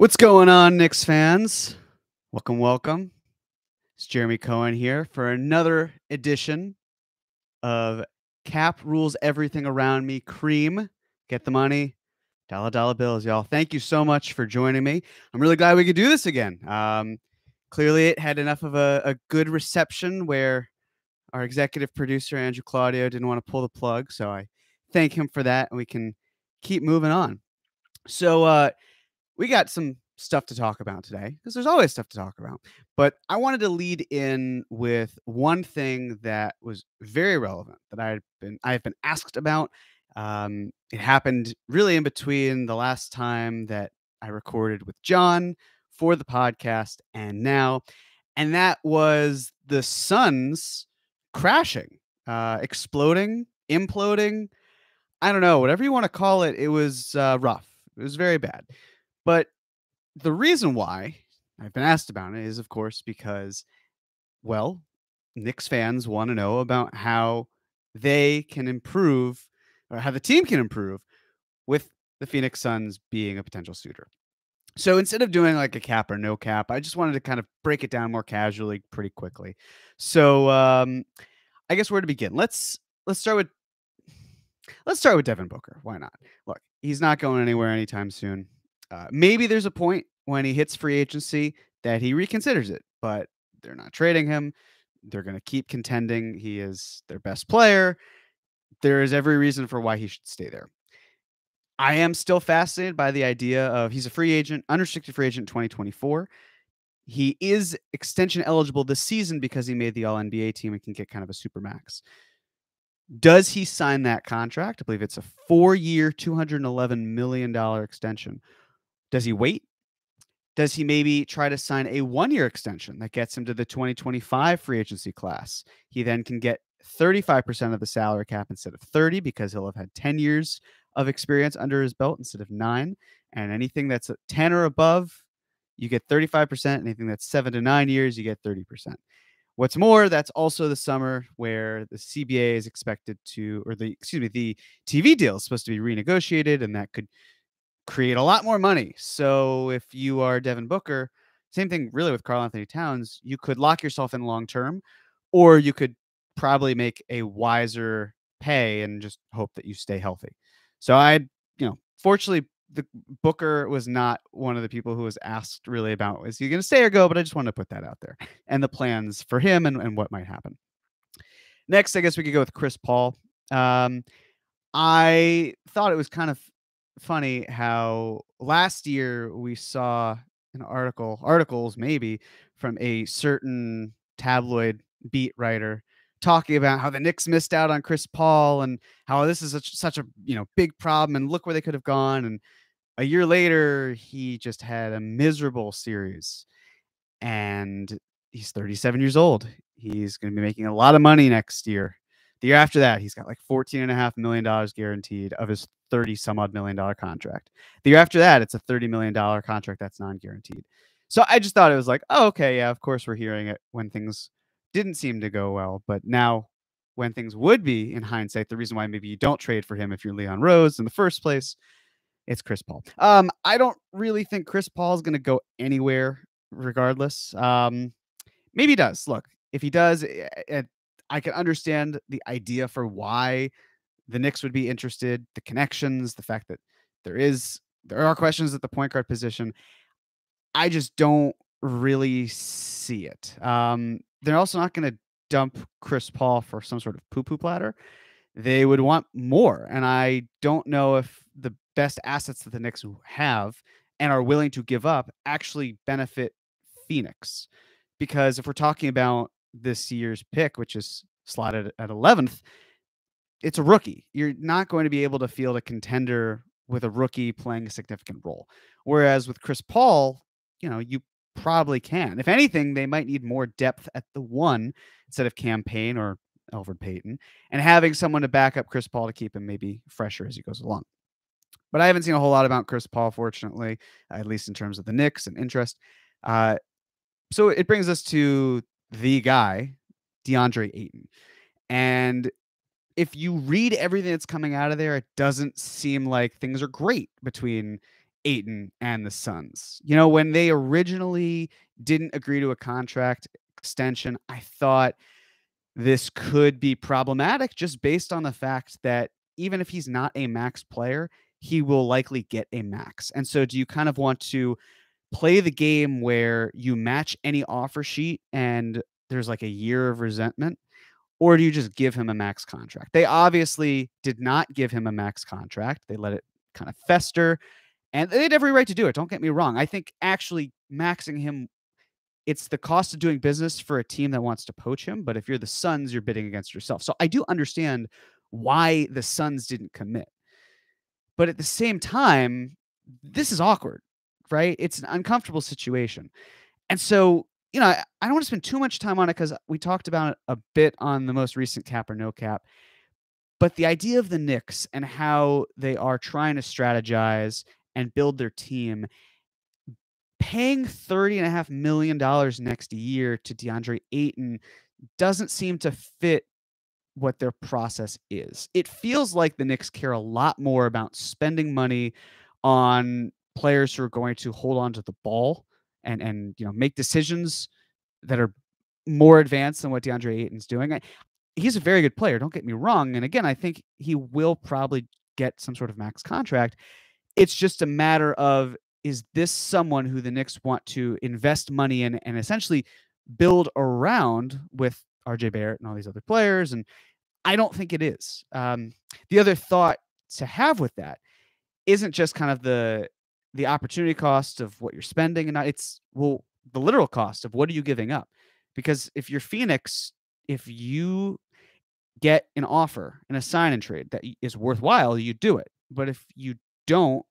What's going on, Knicks fans? Welcome. It's Jeremy Cohen here for another edition of Cap Rules Everything Around Me Cream. Get the money, dollar bills, y'all. Thank you so much for joining me. I'm really glad we could do this again. Clearly, it had enough of a good reception where our executive producer, Andrew Claudio, didn't want to pull the plug. So I thank him for that, and we can keep moving on. So, we got some stuff to talk about today because there's always stuff to talk about. But I wanted to lead in with one thing that was very relevant that I have been asked about. It happened really in between the last time that I recorded with John for the podcast and now, and that was the Suns crashing, exploding, imploding. I don't know, whatever you want to call it. It was rough. It was very bad. But the reason why I've been asked about it is, of course, because, well, Knicks fans want to know about how they can improve or how the team can improve with the Phoenix Suns being a potential suitor. So instead of doing like a cap or no cap, I just wanted to kind of break it down more casually pretty quickly. So I guess where to begin? Let's start with Devin Booker. Why not? Look, he's not going anywhere anytime soon. Maybe there's a point when he hits free agency that he reconsiders it, but they're not trading him. They're going to keep contending. He is their best player. There is every reason for why he should stay there. I am still fascinated by the idea of he's a free agent, unrestricted free agent 2024. He is extension eligible this season because he made the All-NBA team and can get kind of a supermax. Does he sign that contract? I believe it's a 4-year, $211 million extension. Does he wait? Does he maybe try to sign a 1-year extension that gets him to the 2025 free agency class? He then can get 35% of the salary cap instead of 30 because he'll have had 10 years of experience under his belt instead of 9. And anything that's 10 or above, you get 35%. Anything that's 7 to 9 years, you get 30%. What's more, that's also the summer where the CBA is expected to, or the TV deal is supposed to be renegotiated, and that could create a lot more money. So if you are Devin Booker, same thing really with Carl Anthony Towns, you could lock yourself in long term, or you could probably make a wiser pay and just hope that you stay healthy. So fortunately, Booker was not one of the people who was asked really about is he going to stay or go, but I just wanted to put that out there and the plans for him and what might happen. Next, I guess we could go with Chris Paul. I thought it was kind of funny how last year we saw an articles maybe from a certain tabloid beat writer talking about how the Knicks missed out on Chris Paul and how this is such a big problem and look where they could have gone. And a year later, he just had a miserable series and he's 37 years old. He's going to be making a lot of money next year. The year after that, he's got like $14.5 million guaranteed of his $30-some-odd million contract. The year after that, it's a $30 million contract that's non-guaranteed. So I just thought it was like, oh, okay, yeah, of course we're hearing it when things didn't seem to go well. But now when things would be, in hindsight, the reason why maybe you don't trade for him if you're Leon Rose in the first place, it's Chris Paul. I don't really think Chris Paul is going to go anywhere regardless. Maybe he does. Look, if he does, I can understand the idea for why the Knicks would be interested, the connections, the fact that there are questions at the point guard position. I just don't really see it. They're also not going to dump Chris Paul for some sort of poo-poo platter. They would want more. And I don't know if the best assets that the Knicks have and are willing to give up actually benefit Phoenix. Because if we're talking about this year's pick, which is slotted at 11th, it's a rookie. You're not going to be able to field a contender with a rookie playing a significant role. Whereas with Chris Paul, you probably can. If anything, they might need more depth at the 1 instead of Cam Payne or Elfrid Payton, and having someone to back up Chris Paul to keep him maybe fresher as he goes along. But I haven't seen a whole lot about Chris Paul, fortunately, at least in terms of the Knicks and interest. So it brings us to the guy, DeAndre Ayton. And if you read everything that's coming out of there, it doesn't seem like things are great between Ayton and the Suns. You know, when they originally didn't agree to a contract extension, I thought this could be problematic just based on the fact that even if he's not a max player, he will likely get a max. And so do you kind of want to play the game where you match any offer sheet and there's like a year of resentment, or do you just give him a max contract? They obviously did not give him a max contract. They let it kind of fester, and they had every right to do it. Don't get me wrong. I think actually maxing him, it's the cost of doing business for a team that wants to poach him. But if you're the Suns, you're bidding against yourself. So I do understand why the Suns didn't commit. But at the same time, this is awkward, right? It's an uncomfortable situation. And so, you know, I don't want to spend too much time on it because we talked about it a bit on the most recent Cap or No Cap. But the idea of the Knicks and how they are trying to strategize and build their team, paying $30.5 million next year to DeAndre Ayton doesn't seem to fit what their process is. It feels like the Knicks care a lot more about spending money on players who are going to hold on to the ball and you know, make decisions that are more advanced than what DeAndre Ayton's doing. He's a very good player, don't get me wrong. And again, I think he will probably get some sort of max contract. It's just a matter of, is this someone who the Knicks want to invest money in and essentially build around with RJ Barrett and all these other players? And I don't think it is. The other thought to have with that isn't just kind of the opportunity cost of what you're spending, and not, it's, well, the literal cost of what are you giving up? Because if you're Phoenix, if you get an offer and a sign and trade that is worthwhile, you do it. But if you don't,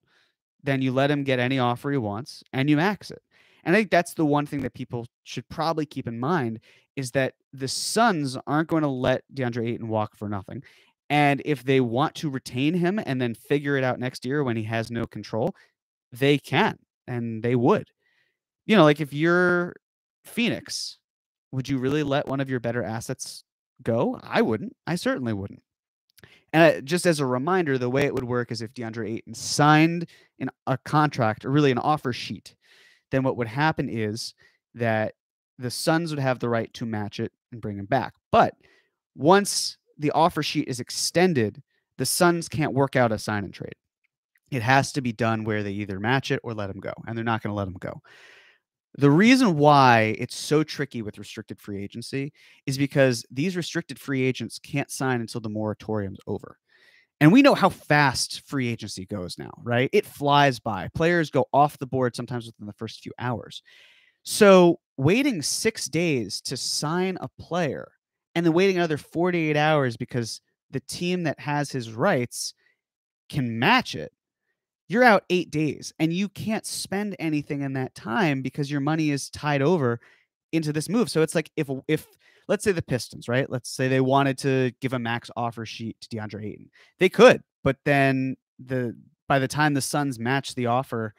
then you let him get any offer he wants and you max it. And I think that's the one thing that people should probably keep in mind, is that the Suns aren't going to let DeAndre Ayton walk for nothing. And if they want to retain him and then figure it out next year when he has no control, they can, and they would. You know, like if you're Phoenix, would you really let one of your better assets go? I wouldn't. I certainly wouldn't. And just as a reminder, the way it would work is if DeAndre Ayton signed a contract, or really an offer sheet, then what would happen is that the Suns would have the right to match it and bring him back. But once the offer sheet is extended, the Suns can't work out a sign and trade. It has to be done where they either match it or let him go, and they're not going to let him go. The reason why it's so tricky with restricted free agency is because these restricted free agents can't sign until the moratorium's over. And we know how fast free agency goes now, right? It flies by. Players go off the board sometimes within the first few hours. So waiting 6 days to sign a player and then waiting another 48 hours because the team that has his rights can match it, you're out 8 days, and you can't spend anything in that time because your money is tied over into this move. So it's like if let's say the Pistons, right? Let's say they wanted to give a max offer sheet to DeAndre Ayton. They could, but then by the time the Suns match the offer,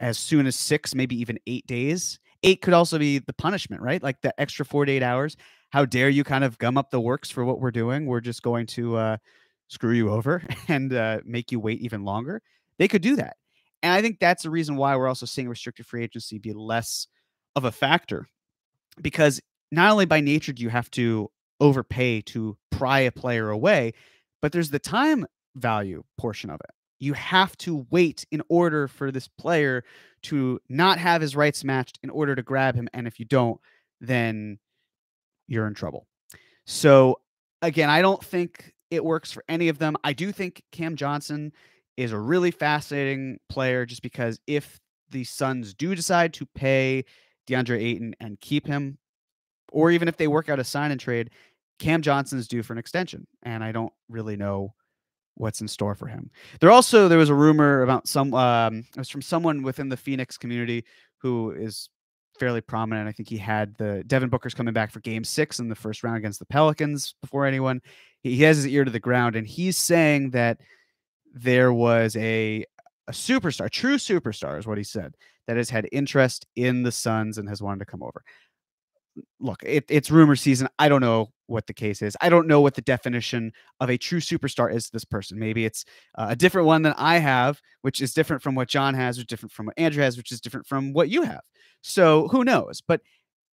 as soon as 6, maybe even 8 days, 8 could also be the punishment, right? Like the extra 48 hours. How dare you kind of gum up the works for what we're doing? We're just going to screw you over and make you wait even longer. They could do that. And I think that's the reason why we're also seeing restricted free agency be less of a factor, because not only by nature do you have to overpay to pry a player away, but there's the time value portion of it. You have to wait in order for this player to not have his rights matched in order to grab him. And if you don't, then you're in trouble. So again, I don't think it works for any of them. I do think Cam Johnson is a really fascinating player, just because if the Suns do decide to pay DeAndre Ayton and keep him, or even if they work out a sign and trade, Cam Johnson is due for an extension, and I don't really know what's in store for him. There was a rumor about it was from someone within the Phoenix community who is fairly prominent. I think he had Devin Booker's coming back for Game 6 in the first round against the Pelicans before anyone. He has his ear to the ground, and he's saying that there was a superstar, true superstar is what he said, that has had interest in the Suns and has wanted to come over. Look, it's rumor season. I don't know what the case is. I don't know what the definition of a true superstar is to this person. Maybe it's a different one than I have, which is different from what John has, or different from what Andrew has, which is different from what you have. So who knows? But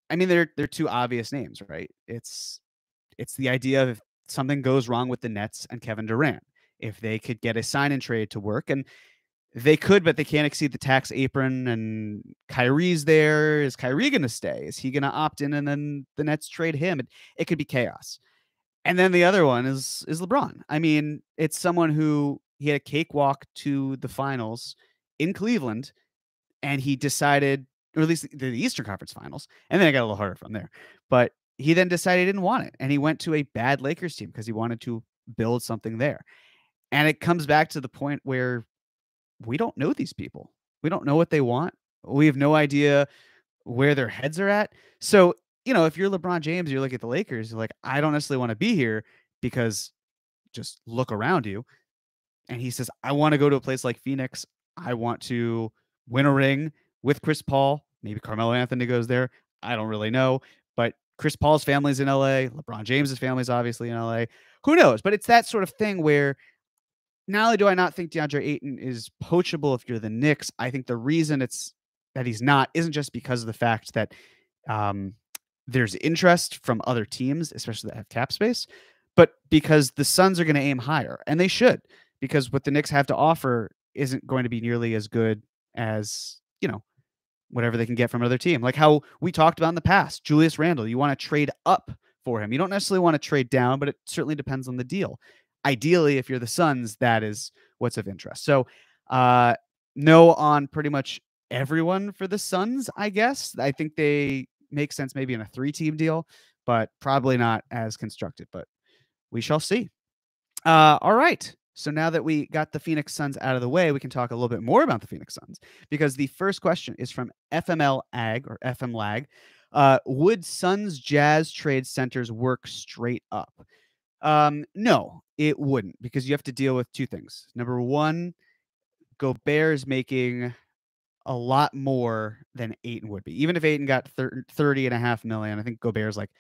I mean, they're two obvious names, right? It's the idea of if something goes wrong with the Nets and Kevin Durant, if they could get a sign and trade to work, and they could, but they can't exceed the tax apron, and Kyrie's there. Is Kyrie going to stay? Is he going to opt in and then the Nets trade him? It could be chaos. And then the other one is LeBron. I mean, it's someone who he had a cakewalk to the finals in Cleveland, and he decided, or at least the Eastern Conference Finals, and then it got a little harder from there. But he then decided he didn't want it, and he went to a bad Lakers team because he wanted to build something there. And it comes back to the point where we don't know these people. We don't know what they want. We have no idea where their heads are at. So, you know, if you're LeBron James, you're looking at the Lakers, you're like, I don't necessarily want to be here, because just look around you. And he says, I want to go to a place like Phoenix. I want to win a ring with Chris Paul. Maybe Carmelo Anthony goes there. I don't really know. But Chris Paul's family's in LA. LeBron James's family's obviously in LA. Who knows? But it's that sort of thing where not only do I not think DeAndre Ayton is poachable if you're the Knicks, I think the reason it's that he's not isn't just because of the fact that there's interest from other teams, especially that have cap space, but because the Suns are going to aim higher, and they should, because what the Knicks have to offer isn't going to be nearly as good as, you know, whatever they can get from another team. Like how we talked about in the past, Julius Randle, you want to trade up for him. You don't necessarily want to trade down, but it certainly depends on the deal. Ideally, if you're the Suns, that is what's of interest. So no on pretty much everyone for the Suns, I guess. I think they make sense maybe in a 3-team deal, but probably not as constructed. But we shall see. All right. So now that we got the Phoenix Suns out of the way, we can talk a little bit more about the Phoenix Suns, because the first question is from FML Ag, or FM Lag. Would Suns Jazz trade centers work straight up? No, it wouldn't, because you have to deal with two things. Number one, Gobert is making a lot more than Ayton would be. Even if Ayton got 30.5 million, I think Gobert's like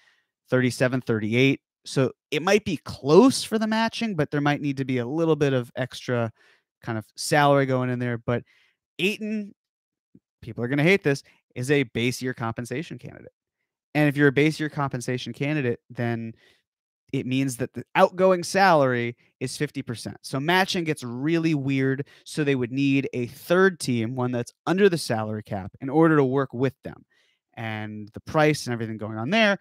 37, 38. So it might be close for the matching, but there might need to be a little bit of extra kind of salary going in there. But Ayton, people are going to hate this, is a base year compensation candidate. And if you're a base year compensation candidate, then it means that the outgoing salary is 50%. So matching gets really weird. So they would need a third team, one that's under the salary cap, in order to work with them. And the price and everything going on there,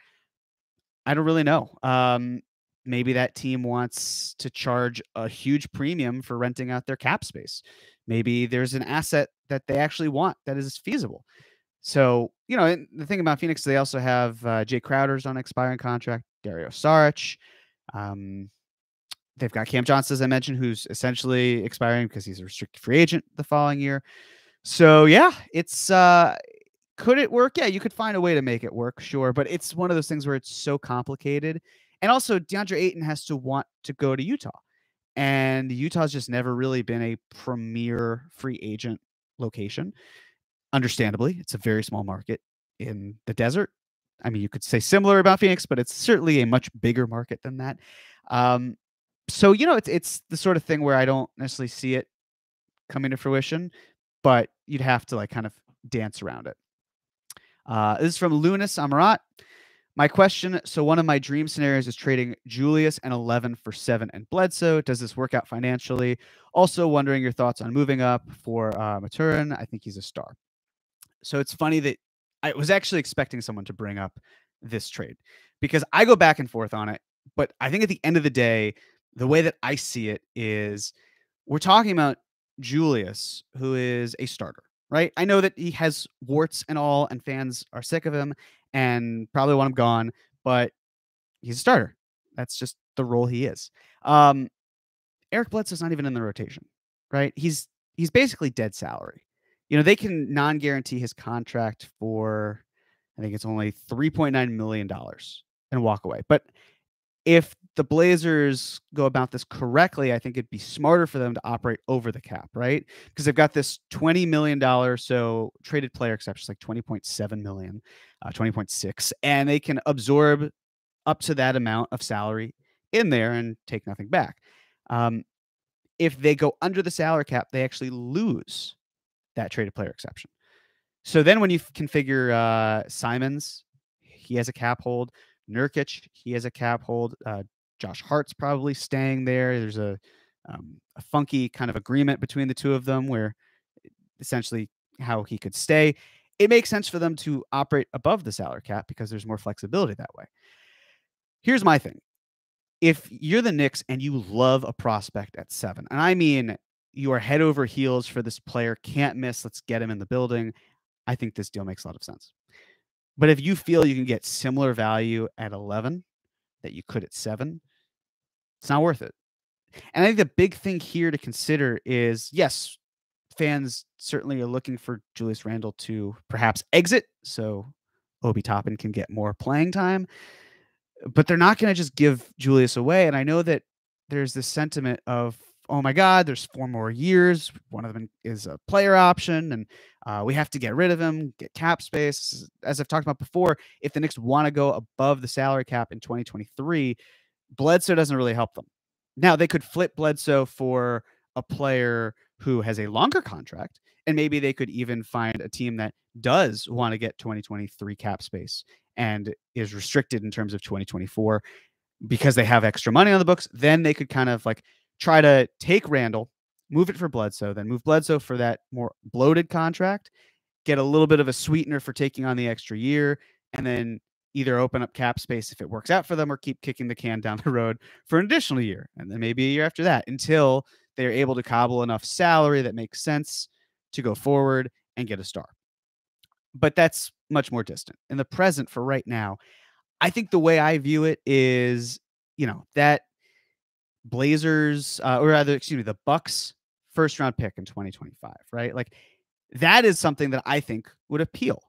I don't really know. Maybe that team wants to charge a huge premium for renting out their cap space. Maybe there's an asset that they actually want that is feasible. So, you know, the thing about Phoenix, they also have Jay Crowder's on expiring contract, Dario Saric. They've got Cam Johnson, as I mentioned, who's essentially expiring because he's a restricted free agent the following year. So, yeah, it's could it work? Yeah, you could find a way to make it work, sure. But it's one of those things where it's so complicated. And also, DeAndre Ayton has to want to go to Utah. And Utah's just never really been a premier free agent location. Understandably, it's a very small market in the desert. I mean, you could say similar about Phoenix, but it's certainly a much bigger market than that. So, you know, it's the sort of thing where I don't necessarily see it coming to fruition, but you'd have to like kind of dance around it. This is from Lunas Amarat. My question, so one of my dream scenarios is trading Julius and 11 for 7 and Bledsoe. Does this work out financially? Also wondering your thoughts on moving up for Maturin. I think he's a star. So it's funny that I was actually expecting someone to bring up this trade, because I go back and forth on it. But I think at the end of the day, the way that I see it is we're talking about Julius, who is a starter, right? I know that he has warts and all, and fans are sick of him and probably want him gone, but he's a starter. That's just the role he is. Eric Bledsoe's not even in the rotation, right? He's basically dead salary. You know, they can non-guarantee his contract for, I think it's only $3.9 million and walk away. But if the Blazers go about this correctly, I think it'd be smarter for them to operate over the cap, right? Because they've got this $20 million, so traded player exception, like $20.7 million, 20.6, and they can absorb up to that amount of salary in there and take nothing back. If they go under the salary cap, they actually lose that traded player exception. So then when you configure Simons, he has a cap hold. Nurkic, he has a cap hold. Josh Hart's probably staying there. There's a funky kind of agreement between the two of them where essentially how he could stay. It makes sense for them to operate above the salary cap because there's more flexibility that way. Here's my thing. If you're the Knicks and you love a prospect at 7, and I mean you are head over heels for this player, can't miss, let's get him in the building, I think this deal makes a lot of sense. But if you feel you can get similar value at 11 that you could at 7, it's not worth it. And I think the big thing here to consider is, yes, fans certainly are looking for Julius Randle to perhaps exit so Obi Toppin can get more playing time, but they're not going to just give Julius away. And I know that there's this sentiment of, oh my God, there's 4 more years. One of them is a player option, and we have to get rid of him, get cap space. As I've talked about before, if the Knicks want to go above the salary cap in 2023, Bledsoe doesn't really help them. Now, they could flip Bledsoe for a player who has a longer contract, and maybe they could even find a team that does want to get 2023 cap space and is restricted in terms of 2024 because they have extra money on the books. Then they could kind of like try to take Randall, move it for Bledsoe, then move Bledsoe for that more bloated contract, get a little bit of a sweetener for taking on the extra year, and then either open up cap space if it works out for them or keep kicking the can down the road for an additional year. And then maybe a year after that until they're able to cobble enough salary that makes sense to go forward and get a star. But that's much more distant. In the present, for right now, I think the way I view it is, you know, that Blazers, or rather, excuse me, the Bucks first round pick in 2025, right? Like, that is something that I think would appeal.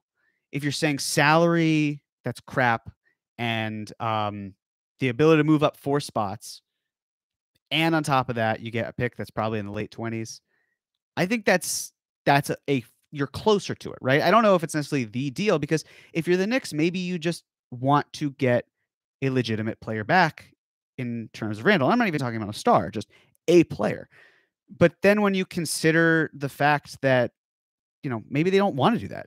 If you're saying salary, that's crap, and the ability to move up 4 spots, and on top of that, you get a pick that's probably in the late 20s. I think that's a you're closer to it, right? I don't know if it's necessarily the deal, because if you're the Knicks, maybe you just want to get a legitimate player back in terms of Randall. I'm not even talking about a star, just a player. But then when you consider the fact that, you know, maybe they don't want to do that.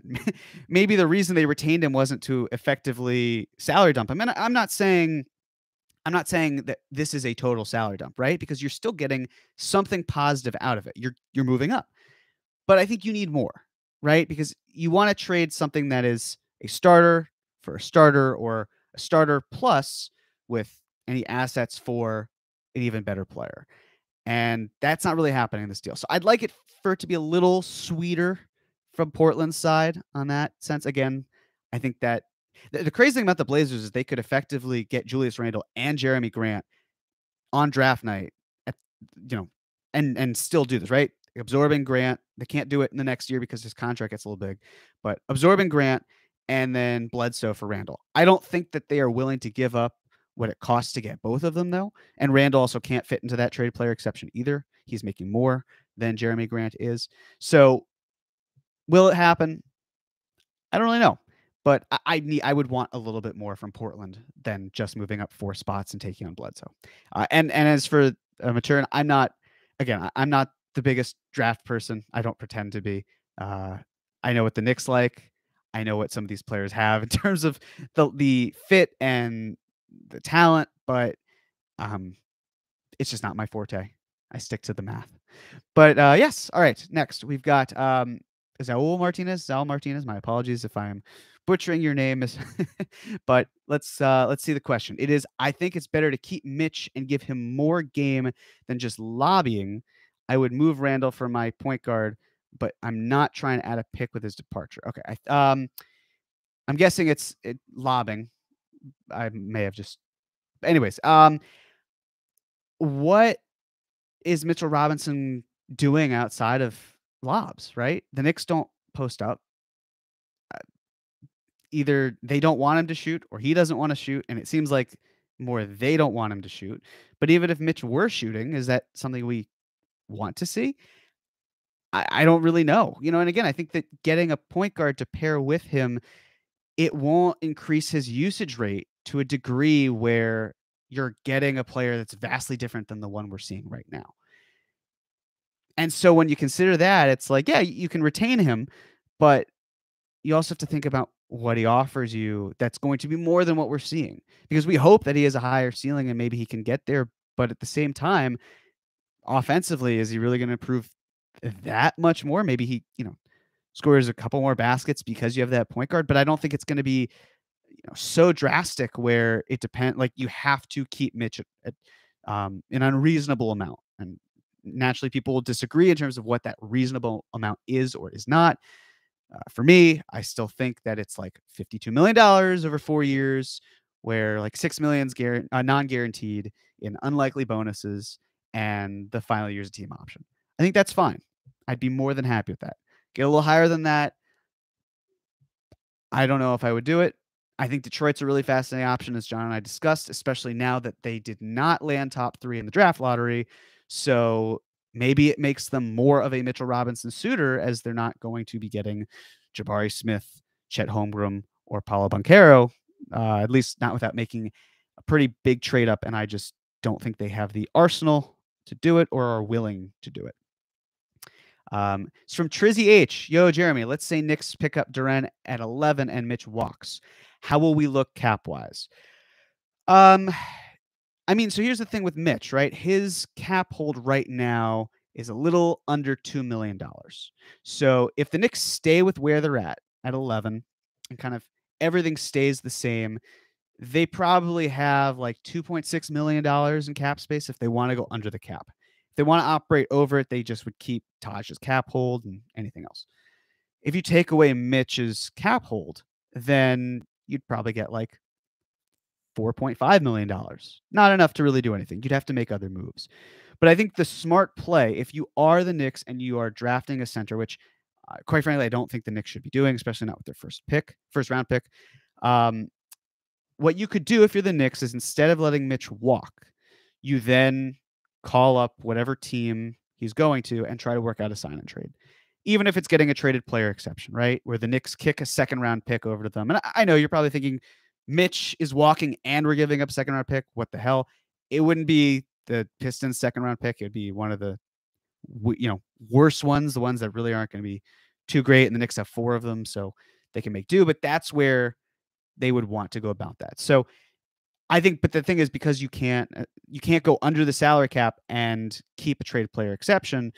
Maybe the reason they retained him wasn't to effectively salary dump him. And I'm not saying that this is a total salary dump, right? Because you're still getting something positive out of it. You're moving up. But I think you need more, right? Because you want to trade something that is a starter for a starter, or a starter plus with any assets for an even better player. And that's not really happening in this deal. So I'd like it for it to be a little sweeter from Portland's side on that sense. Again, I think that the crazy thing about the Blazers is they could effectively get Julius Randle and Jeremy Grant on draft night, at, you know, and still do this, right? Absorbing Grant. They can't do it in the next year because his contract gets a little big, but absorbing Grant and then Bledsoe for Randall. I don't think that they are willing to give up what it costs to get both of them, though. And Randall also can't fit into that trade player exception either. He's making more than Jeremy Grant is. So will it happen? I don't really know. But I would want a little bit more from Portland than just moving up 4 spots and taking on Bledsoe. And as for Mathurin, I'm not the biggest draft person. I don't pretend to be. I know what the Knicks like. I know what some of these players have in terms of the fit and the talent, but it's just not my forte. I stick to the math. But yes, all right. Next, we've got Zal Martinez. My apologies if I'm butchering your name, but let's see the question. It is, I think it's better to keep Mitch and give him more game than just lobbying. I would move Randall for my point guard, but I'm not trying to add a pick with his departure. Okay. I'm guessing it's lobbing. I may have just, anyways, what is Mitchell Robinson doing outside of lobs, right? The Knicks don't post up. Either they don't want him to shoot or he doesn't want to shoot. And it seems like more they don't want him to shoot. But even if Mitch were shooting, is that something we want to see? I don't really know. You know, and again, I think that getting a point guard to pair with him, it won't increase his usage rate to a degree where you're getting a player that's vastly different than the one we're seeing right now. And so when you consider that, it's like, yeah, you can retain him, but you also have to think about what he offers you that's going to be more than what we're seeing, because we hope that he has a higher ceiling and maybe he can get there. But at the same time, offensively, is he really going to improve that much more? Maybe he, you know, scores a couple more baskets because you have that point guard, but I don't think it's going to be, you know, so drastic where it depends. Like, you have to keep Mitch at an unreasonable amount. And naturally, people will disagree in terms of what that reasonable amount is or is not. For me, I still think that it's like $52 million over 4 years, where like $6 million is non-guaranteed in unlikely bonuses and the final year's a team option. I think that's fine. I'd be more than happy with that. Get a little higher than that, I don't know if I would do it. I think Detroit's a really fascinating option, as John and I discussed, especially now that they did not land top three in the draft lottery. So maybe it makes them more of a Mitchell Robinson suitor, as they're not going to be getting Jabari Smith, Chet Holmgren, or Paolo Banchero, at least not without making a pretty big trade up. And I just don't think they have the arsenal to do it or are willing to do it. It's from Trizzy H. Yo, Jeremy, let's say Knicks pick up Durant at 11 and Mitch walks. How will we look cap wise? I mean, so here's the thing with Mitch, right? His cap hold right now is a little under $2 million. So if the Knicks stay with where they're at 11, and kind of everything stays the same, they probably have like $2.6 million in cap space if they want to go under the cap. If they want to operate over it, they just would keep Taj's cap hold and anything else. If you take away Mitch's cap hold, then you'd probably get like $4.5 million. Not enough to really do anything. You'd have to make other moves. But I think the smart play, if you are the Knicks and you are drafting a center, which quite frankly, I don't think the Knicks should be doing, especially not with their first round pick. What you could do if you're the Knicks is, instead of letting Mitch walk, you then call up whatever team he's going to and try to work out a sign and trade, even if it's getting a traded player exception, right? Where the Knicks kick a second round pick over to them. And I know you're probably thinking, Mitch is walking and we're giving up second round pick. What the hell? It wouldn't be the Pistons second round pick. It'd be one of the, you know, worse ones, the ones that really aren't going to be too great. And the Knicks have four of them, so they can make do, but that's where they would want to go about that. So I think, but the thing is, because you can't go under the salary cap and keep a trade player exception,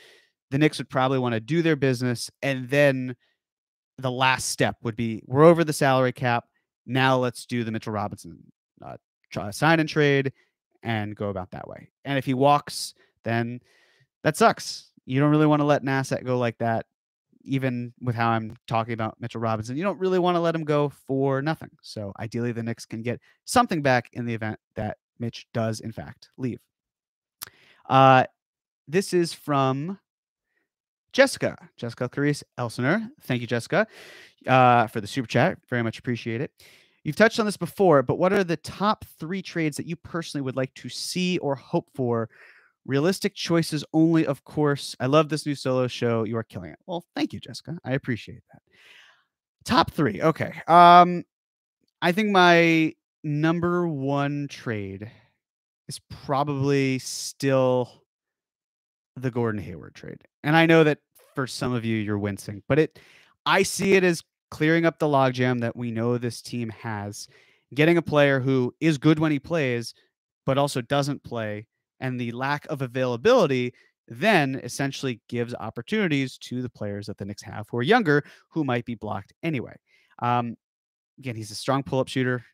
the Knicks would probably want to do their business. And then the last step would be, we're over the salary cap. Now let's do the Mitchell Robinson sign and trade and go about that way. And if he walks, then that sucks. You don't really want to let an asset go like that. Even with how I'm talking about Mitchell Robinson, you don't really want to let him go for nothing. So ideally the Knicks can get something back in the event that Mitch does in fact leave. This is from Jessica Carice Elsener. Thank you, Jessica, for the super chat. Very much appreciate it. You've touched on this before, but what are the top three trades that you personally would like to see or hope for? Realistic choices only, of course. I love this new solo show. You are killing it. Well, thank you, Jessica. I appreciate that. Top three. Okay. I think my number one trade is probably still the Gordon Hayward trade. And I know that for some of you, you're wincing, but I see it as clearing up the logjam that we know this team has, getting a player who is good when he plays, but also doesn't play. And the lack of availability then essentially gives opportunities to the players that the Knicks have who are younger, who might be blocked anyway. Again, he's a strong pull-up shooter.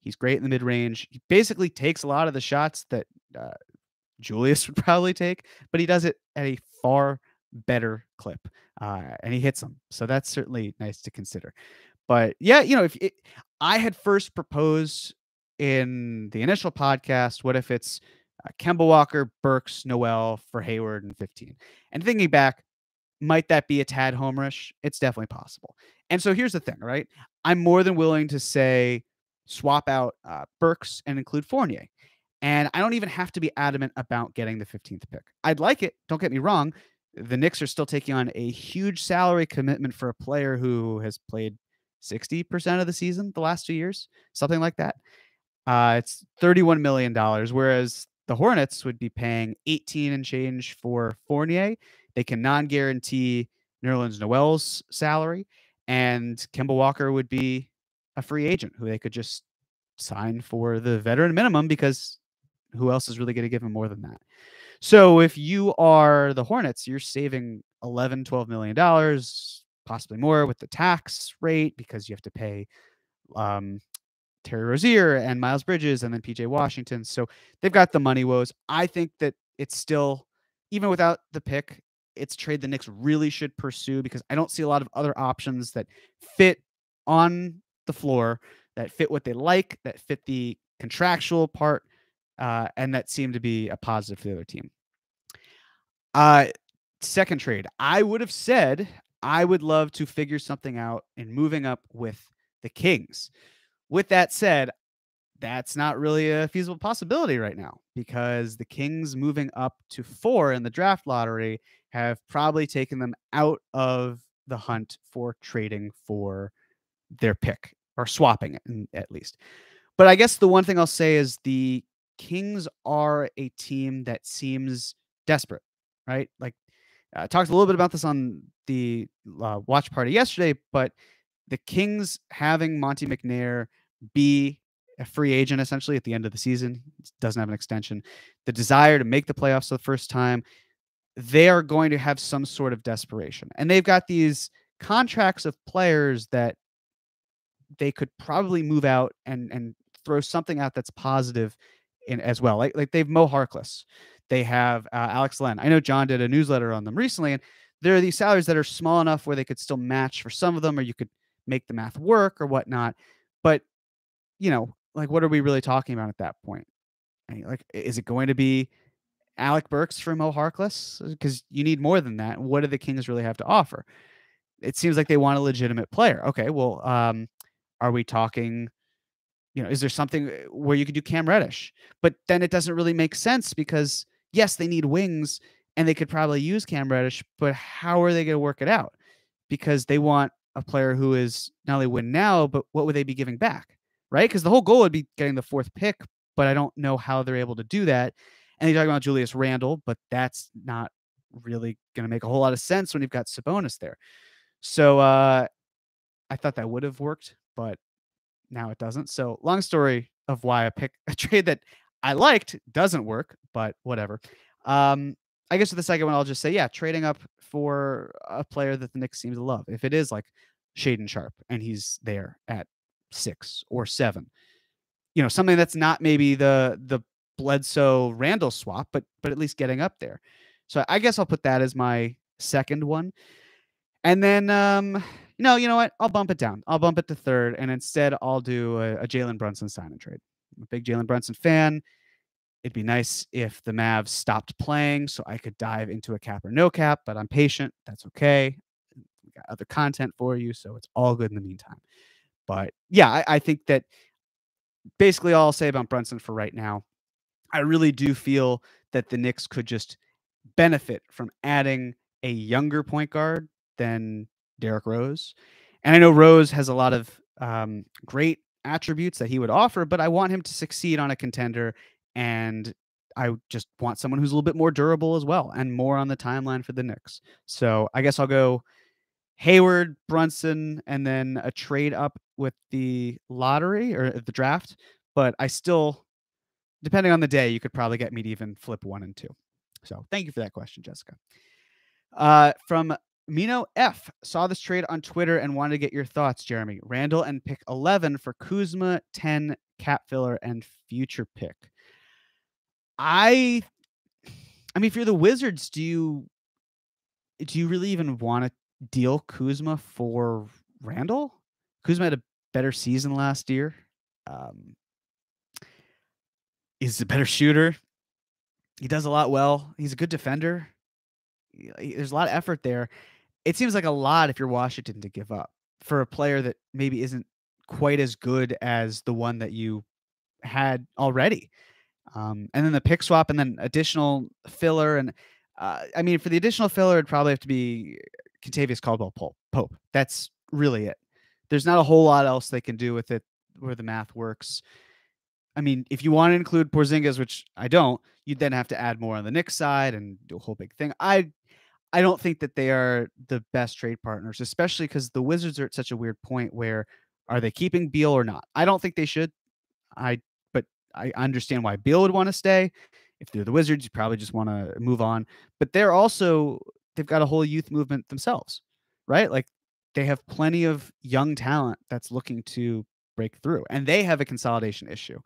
He's great in the mid-range. He basically takes a lot of the shots that Julius would probably take, but he does it at a far better clip, and he hits them. So that's certainly nice to consider. But yeah, you know, I had first proposed in the initial podcast, what if it's Kemba Walker, Burks, Noel for Hayward and 15. And thinking back, might that be a tad homerish? It's definitely possible. And so here's the thing, right? I'm more than willing to say swap out Burks and include Fournier. And I don't even have to be adamant about getting the 15th pick. I'd like it. Don't get me wrong. The Knicks are still taking on a huge salary commitment for a player who has played 60% of the season the last 2 years, something like that. It's $31 million, whereas the Hornets would be paying 18 and change for Fournier. They can non-guarantee Nerlens Noel's salary, and Kemba Walker would be a free agent who they could just sign for the veteran minimum, because who else is really going to give him more than that? So if you are the Hornets, you're saving $11, $12 million, possibly more with the tax rate, because you have to pay Terry Rozier and Miles Bridges and then PJ Washington. So they've got the money woes. I think that it's still, even without the pick, it's trade the Knicks really should pursue, because I don't see a lot of other options that fit on the floor, that fit what they like, that fit the contractual part, and that seemed to be a positive for the other team. Second trade, I would have said I would love to figure something out in moving up with the Kings. With that said, that's not really a feasible possibility right now, because the Kings moving up to 4 in the draft lottery have probably taken them out of the hunt for trading for their pick or swapping it, at least. But I guess the one thing I'll say is the Kings are a team that seems desperate, right? Like, I talked a little bit about this on the watch party yesterday, but the Kings having Monty McNair be a free agent essentially at the end of the season, doesn't have an extension, the desire to make the playoffs for the first time, they are going to have some sort of desperation. And they've got these contracts of players that they could probably move out and throw something out that's positive in as well. Like they've Mo Harkless. They have Alex Len. I know John did a newsletter on them recently, and there are these salaries that are small enough where they could still match for some of them, or you could make the math work or whatnot. But, you know, like, what are we really talking about at that point? I mean, like, is it going to be Alec Burks for Mo Harkless? Because you need more than that. What do the Kings really have to offer? It seems like they want a legitimate player. Okay, well, are we talking, you know, is there something where you could do Cam Reddish? But then it doesn't really make sense, because yes, they need wings and they could probably use Cam Reddish, but how are they going to work it out? Because they want a player who is not only win now, but what would they be giving back, right? Because the whole goal would be getting the 4th pick, but I don't know how they're able to do that. And they talk about Julius Randle, but that's not really going to make a whole lot of sense when you've got Sabonis there. So I thought that would have worked, but now it doesn't. So long story of why I pick a trade that I liked doesn't work, but whatever. I guess with the second one, I'll just say, yeah, trading up for a player that the Knicks seem to love. If it is like Shaden Sharp and he's there at 6 or 7, you know, something that's not maybe the Bledsoe Randall swap, but at least getting up there. So I guess I'll put that as my second one. And then, no, you know what? I'll bump it down. I'll bump it to 3rd, and instead I'll do a Jalen Brunson sign and trade. I'm a big Jalen Brunson fan. It'd be nice if the Mavs stopped playing so I could dive into a cap or no cap, but I'm patient. That's okay. We got other content for you, so it's all good in the meantime. But yeah, I think that basically all I'll say about Brunson for right now. I really do feel that the Knicks could just benefit from adding a younger point guard than Derek Rose. And I know Rose has a lot of great attributes that he would offer, but I want him to succeed on a contender. And I just want someone who's a little bit more durable as well and more on the timeline for the Knicks. So I guess I'll go Hayward, Brunson, and then a trade up with the lottery or the draft. But I still, depending on the day, you could probably get me to even flip 1 and 2. So thank you for that question, Jessica. From Mino F, saw this trade on Twitter and wanted to get your thoughts, Jeremy. Randall and pick 11 for Kuzma, 10 cap filler and future pick. I mean, if you're the Wizards, do you really even want to deal Kuzma for Randall? Kuzma had a better season last year. He's a better shooter. He does a lot well. He's a good defender. There's a lot of effort there. It seems like a lot if you're Washington to give up for a player that maybe isn't quite as good as the one that you had already. And then the pick swap and then additional filler. And I mean, for the additional filler, it'd probably have to be Kentavious Caldwell-Pope. That's really it. There's not a whole lot else they can do with it where the math works. I mean, if you want to include Porzingis, which I don't, you'd then have to add more on the Knicks side and do a whole big thing. I don't think that they are the best trade partners, especially because the Wizards are at such a weird point where are they keeping Beal or not? I don't think they should. But I understand why Beal would want to stay. If they're the Wizards, you probably just want to move on. But they're also, they've got a whole youth movement themselves, right? Like they have plenty of young talent that's looking to break through, and they have a consolidation issue.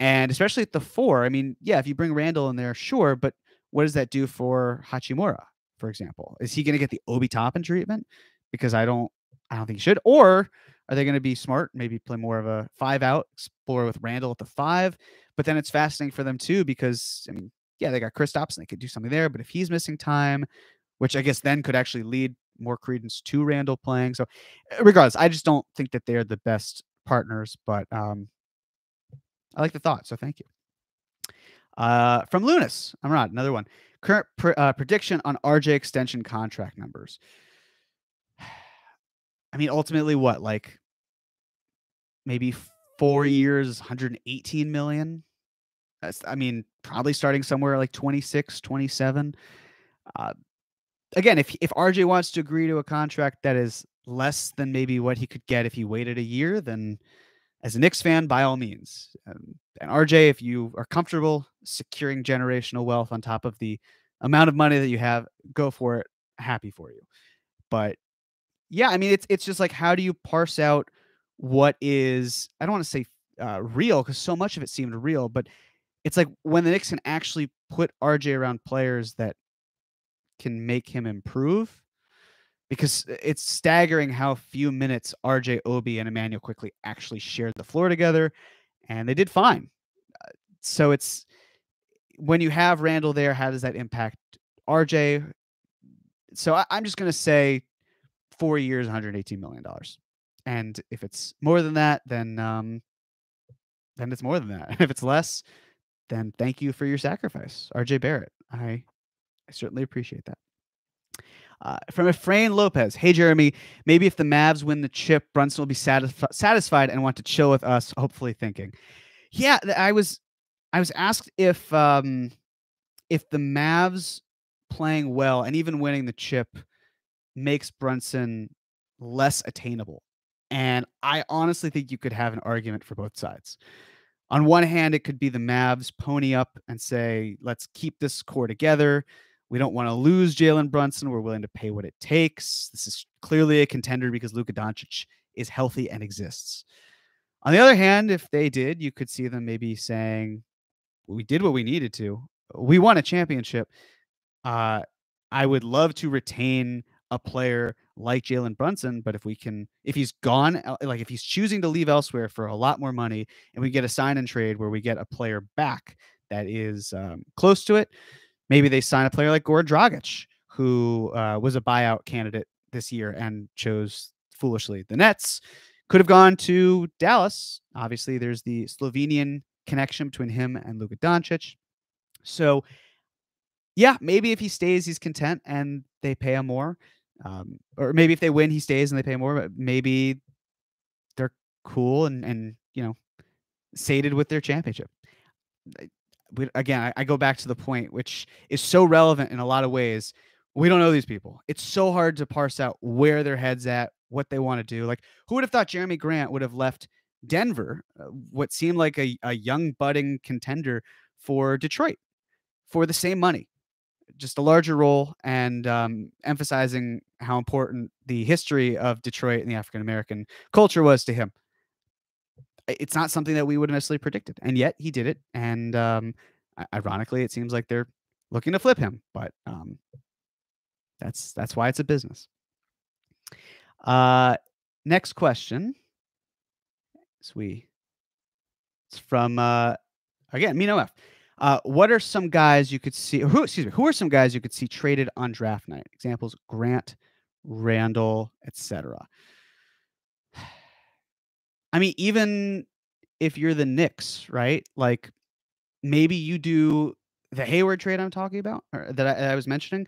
And especially at the four, I mean, yeah, if you bring Randall in there, sure. But what does that do for Hachimura, for example? Is he going to get the Obi Toppin treatment? Because I don't think he should. Or are they going to be smart, maybe play more of a 5-out, explore with Randall at the 5? But then it's fascinating for them too, because I mean, yeah, they got Kristaps and they could do something there. But if he's missing time, which I guess then could actually lead more credence to Randall playing. So regardless, I just don't think that they're the best partners, but I like the thought. So thank you. From Lunas, I'm Rod, another one. Current prediction on RJ extension contract numbers. I mean, ultimately what, like maybe 4 years, 118 million. That's, I mean, probably starting somewhere like 26, 27. Again, if RJ wants to agree to a contract that is less than maybe what he could get if he waited a year, then as a Knicks fan, by all means. And RJ, if you are comfortable securing generational wealth on top of the amount of money that you have, go for it. Happy for you. But yeah, I mean, it's just like, how do you parse out what is, I don't want to say real, because so much of it seemed real, but it's like when the Knicks can actually put RJ around players that can make him improve, because it's staggering how few minutes RJ, Obi, and Emmanuel Quickly actually shared the floor together, and they did fine. So it's, when you have Randall there, how does that impact RJ? So I'm just going to say 4 years, $118 million. And if it's more than that, then it's more than that. If it's less, then thank you for your sacrifice, RJ Barrett. I certainly appreciate that. From Efrain Lopez. Hey, Jeremy, maybe if the Mavs win the chip, Brunson will be satisfied and want to chill with us, hopefully thinking. Yeah, I was asked if the Mavs playing well and even winning the chip makes Brunson less attainable. And I honestly think you could have an argument for both sides. On one hand, it could be the Mavs pony up and say, let's keep this core together. We don't want to lose Jalen Brunson. We're willing to pay what it takes. This is clearly a contender because Luka Doncic is healthy and exists. On the other hand, if they did, you could see them maybe saying, we did what we needed to. We won a championship. I would love to retain a player like Jalen Brunson, but if he's gone, like if he's choosing to leave elsewhere for a lot more money, and we get a sign and trade where we get a player back that is close to it, maybe they sign a player like Goran Dragic, who was a buyout candidate this year and chose foolishly the Nets. Could have gone to Dallas. Obviously, there's the Slovenian connection between him and Luka Doncic. So, yeah, maybe if he stays, he's content and they pay him more. Or maybe if they win, he stays and they pay more, but maybe they're cool and you know, sated with their championship. Again, I go back to the point, which is so relevant in a lot of ways. We don't know these people. It's so hard to parse out where their head's at, what they want to do. Like, who would have thought Jeremy Grant would have left Denver, what seemed like a young budding contender, for Detroit for the same money? Just a larger role, and emphasizing how important the history of Detroit and the African-American culture was to him. It's not something that we would have necessarily predicted, and yet he did it. And ironically, it seems like they're looking to flip him, but that's why it's a business. Next question. It's from, again, Mino F. Who are some guys you could see traded on draft night? Examples: Grant, Randall, etc. I mean, even if you're the Knicks, right? Like, maybe you do the Hayward trade I'm talking about, or that I was mentioning,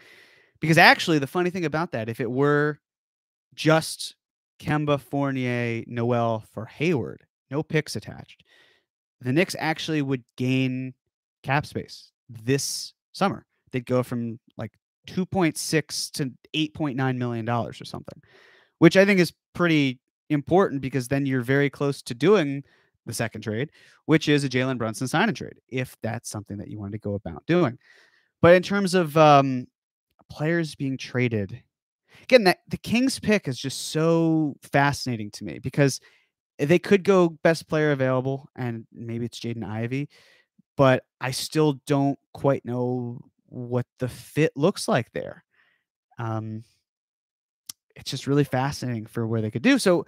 because actually the funny thing about that, if it were just Kemba, Fournier, Noel for Hayward, no picks attached, the Knicks actually would gain cap space this summer. They'd go from like $2.6 to $8.9 million or something, which I think is pretty important because then you're very close to doing the second trade, which is a Jalen Brunson sign and trade, if that's something that you wanted to go about doing. But in terms of players being traded, again, that the Kings pick is just so fascinating to me because they could go best player available, and maybe it's Jaden Ivey, but I still don't quite know what the fit looks like there. It's just really fascinating for where they could do. So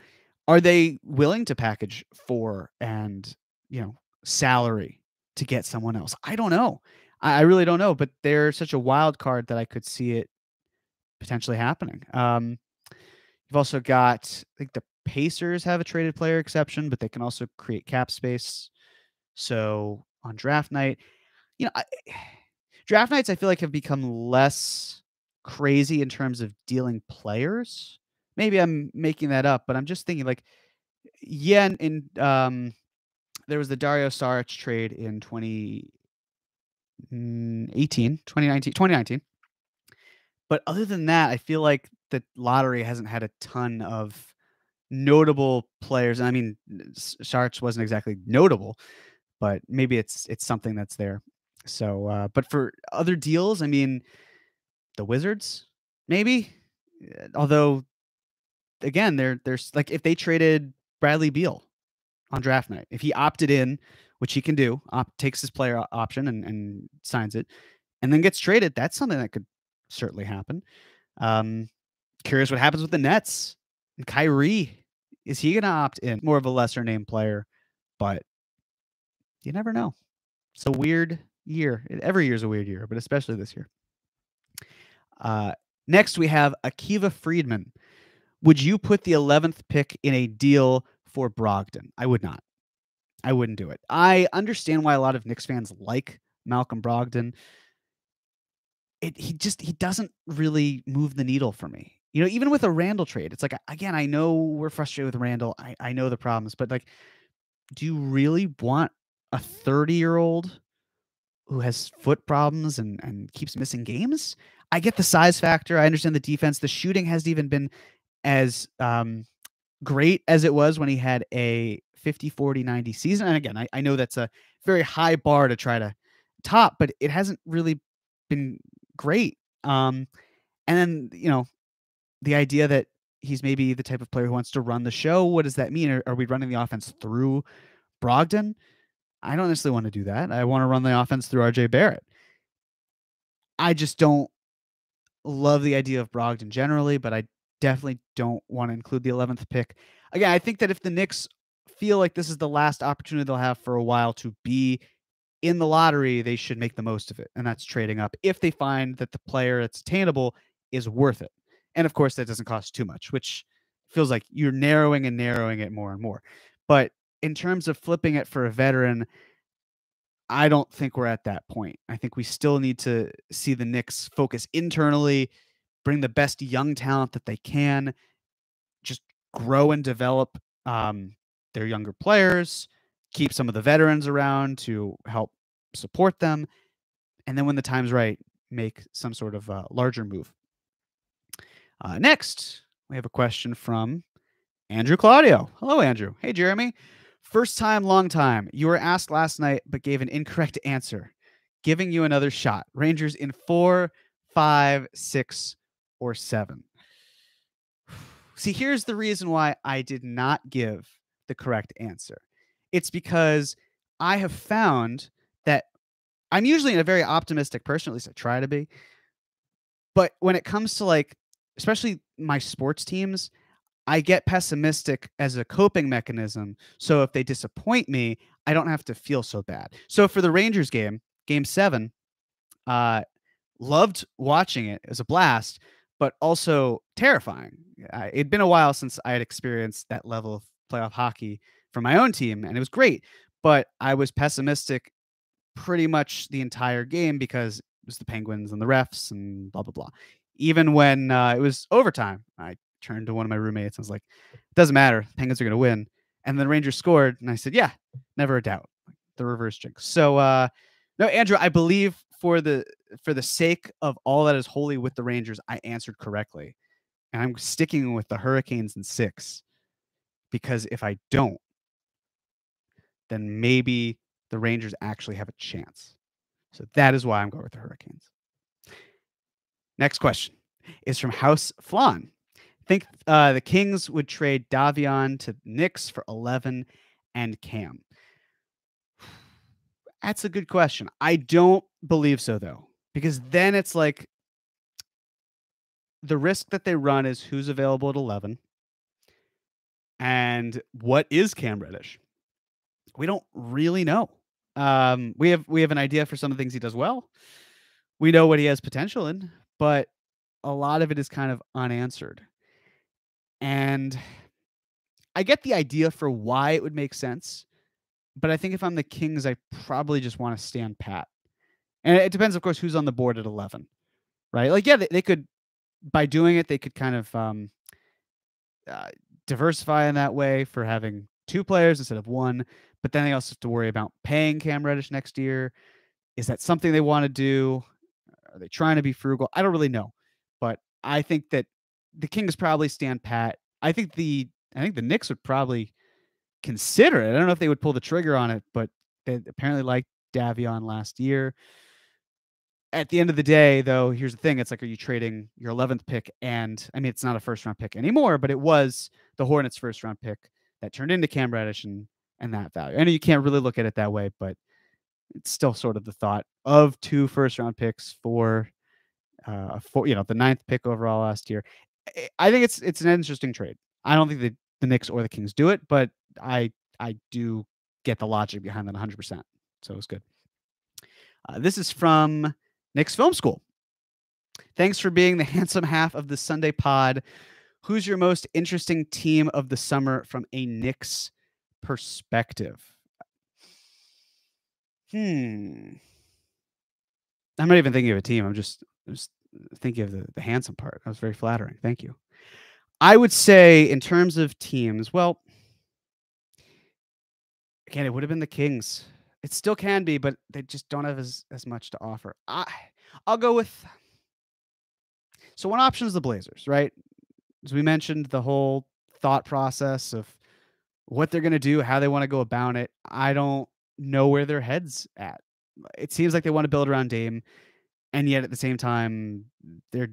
are they willing to package for and, you know, salary to get someone else? I don't know. I really don't know, but they're such a wild card that I could see it potentially happening. You've also got, I think the Pacers have a traded player exception, but they can also create cap space. So on draft night, you know, draft nights I feel like have become less crazy in terms of dealing players. Maybe I'm making that up, but I'm just thinking like, yeah, there was the Dario Saric trade in 2019. But other than that, I feel like the lottery hasn't had a ton of notable players. And I mean, Saric wasn't exactly notable, but maybe it's something that's there. So, but for other deals, I mean, the Wizards, maybe. Although, again, there's like if they traded Bradley Beal on draft night, if he opted in, which he can do, takes his player option and signs it, and then gets traded, that's something that could certainly happen. Curious what happens with the Nets and Kyrie. Is he going to opt in? More of a lesser name player, but you never know. It's a weird year. Every year's a weird year, but especially this year. Next we have Akiva Friedman. Would you put the 11th pick in a deal for Brogdon? I would not. I wouldn't do it. I understand why a lot of Knicks fans like Malcolm Brogdon. He doesn't really move the needle for me. You know, even with a Randle trade, it's like, again, I know we're frustrated with Randle. I know the problems, but like, do you really want a 30-year-old who has foot problems and keeps missing games? I get the size factor. I understand the defense. The shooting hasn't even been as great as it was when he had a 50-40-90 season. And again, I know that's a very high bar to try to top, but it hasn't really been great. And then, you know, the idea that he's maybe the type of player who wants to run the show. What does that mean? Are we running the offense through Brogdon? I don't necessarily want to do that. I want to run the offense through RJ Barrett. I just don't love the idea of Brogdon generally, but I definitely don't want to include the 11th pick. Again, I think that if the Knicks feel like this is the last opportunity they'll have for a while to be in the lottery, they should make the most of it. And that's trading up if they find that the player that's attainable is worth it. And of course, that doesn't cost too much, which feels like you're narrowing and narrowing it more and more. But in terms of flipping it for a veteran, I don't think we're at that point. I think we still need to see the Knicks focus internally, bring the best young talent that they can, just grow and develop their younger players, keep some of the veterans around to help support them. And then when the time's right, make some sort of larger move. Next, we have a question from Andrew Claudio. Hello, Andrew. Hey, Jeremy. First time, long time. You were asked last night, but gave an incorrect answer. Giving you another shot. Rangers in 4, 5, 6, or 7. See, here's the reason why I did not give the correct answer. It's because I have found that I'm usually a very optimistic person, at least I try to be. But when it comes to like, especially my sports teams, I get pessimistic as a coping mechanism. So if they disappoint me, I don't have to feel so bad. So for the Rangers game, Game 7, loved watching it. It was a blast, but also terrifying. It'd been a while since I had experienced that level of playoff hockey for my own team, and it was great, but I was pessimistic pretty much the entire game because it was the Penguins and the refs and blah, blah, blah. Even when it was overtime, I turned to one of my roommates and was like, it doesn't matter, the Penguins are going to win. And the Rangers scored, and I said, yeah, never a doubt. the reverse jinx. So no, Andrew, I believe for the sake of all that is holy with the Rangers, I answered correctly. And I'm sticking with the Hurricanes in 6, because if I don't, then maybe the Rangers actually have a chance. So that is why I'm going with the Hurricanes. Next question is from House Flan. Think the Kings would trade Davion to Knicks for 11 and Cam. That's a good question. I don't believe so, though, because then it's like the risk that they run is who's available at 11 and what is Cam Reddish. We don't really know. We have an idea for some of the things he does well. We know what he has potential in, but a lot of it is kind of unanswered. And I get the idea for why it would make sense, but I think if I'm the Kings, I probably just want to stand pat. And it depends, of course, who's on the board at 11, right? Like, yeah, they could, by doing it, they could kind of diversify in that way for having 2 players instead of 1, but then they also have to worry about paying Cam Reddish next year. Is that something they want to do? Are they trying to be frugal? I don't really know, but I think that the Kings probably stand pat. I think the Knicks would probably consider it. I don't know if they would pull the trigger on it, but they apparently liked Davion last year. At the end of the day, though, here's the thing. It's like, are you trading your 11th pick? And I mean, it's not a first-round pick anymore, but it was the Hornets' first-round pick that turned into Cam Reddish and that value. I know you can't really look at it that way, but it's still sort of the thought of 2 first-round picks for you know, the 9th pick overall last year. I think it's an interesting trade. I don't think the Knicks or the Kings do it, but I do get the logic behind that 100%. So it was good. This is from Knicks Film School. Thanks for being the handsome half of the Sunday pod. Who's your most interesting team of the summer from a Knicks perspective? I'm not even thinking of a team. I'm just thinking of the handsome part. That was very flattering. Thank you. I would say in terms of teams, well, again, it would have been the Kings. It still can be, but they just don't have as much to offer. I'll go with... So one option is the Blazers, right? As we mentioned, the whole thought process of what they're going to do, how they want to go about it. I don't know where their head's at. It seems like they want to build around Dame, and yet at the same time, they're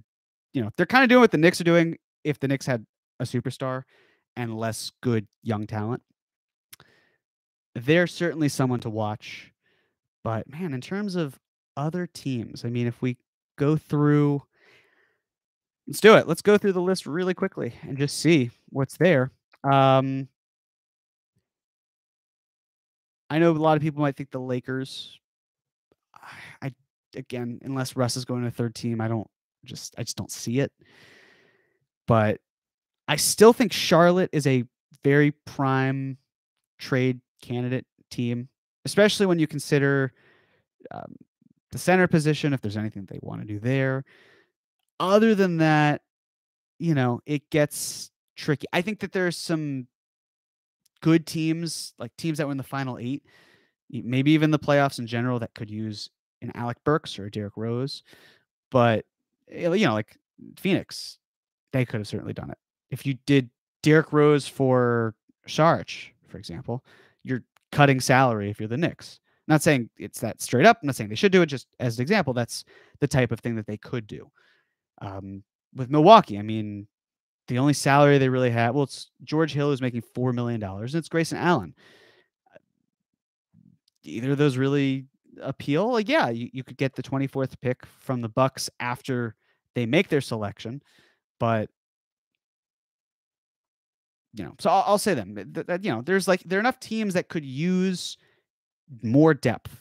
kind of doing what the Knicks are doing if the Knicks had a superstar and less good young talent. They're certainly someone to watch, but man, in terms of other teams, I mean, if we go through, let's do it. Let's go through the list really quickly and just see what's there. I know a lot of people might think the Lakers. Again, unless Russ is going to a third team, I just don't see it. But I still think Charlotte is a very prime trade candidate team, especially when you consider the center position, if there's anything they want to do there. Other than that, you know, it gets tricky. I think that there's some good teams, like teams that were in the final 8, maybe even the playoffs in general, that could use an Alec Burks or a Derek Rose. But, you know, like Phoenix, they could have certainly done it. If you did Derek Rose for Saric, for example, you're cutting salary if you're the Knicks. I'm not saying it's that straight up. I'm not saying they should do it, just as an example. That's the type of thing that they could do. With Milwaukee, I mean, the only salary they really have, well, it's George Hill, who's making $4 million, and it's Grayson Allen. Either of those really appeal? Like, yeah, you could get the 24th pick from the Bucks after they make their selection, but you know, so I'll say them that, you know, there's like, there are enough teams that could use more depth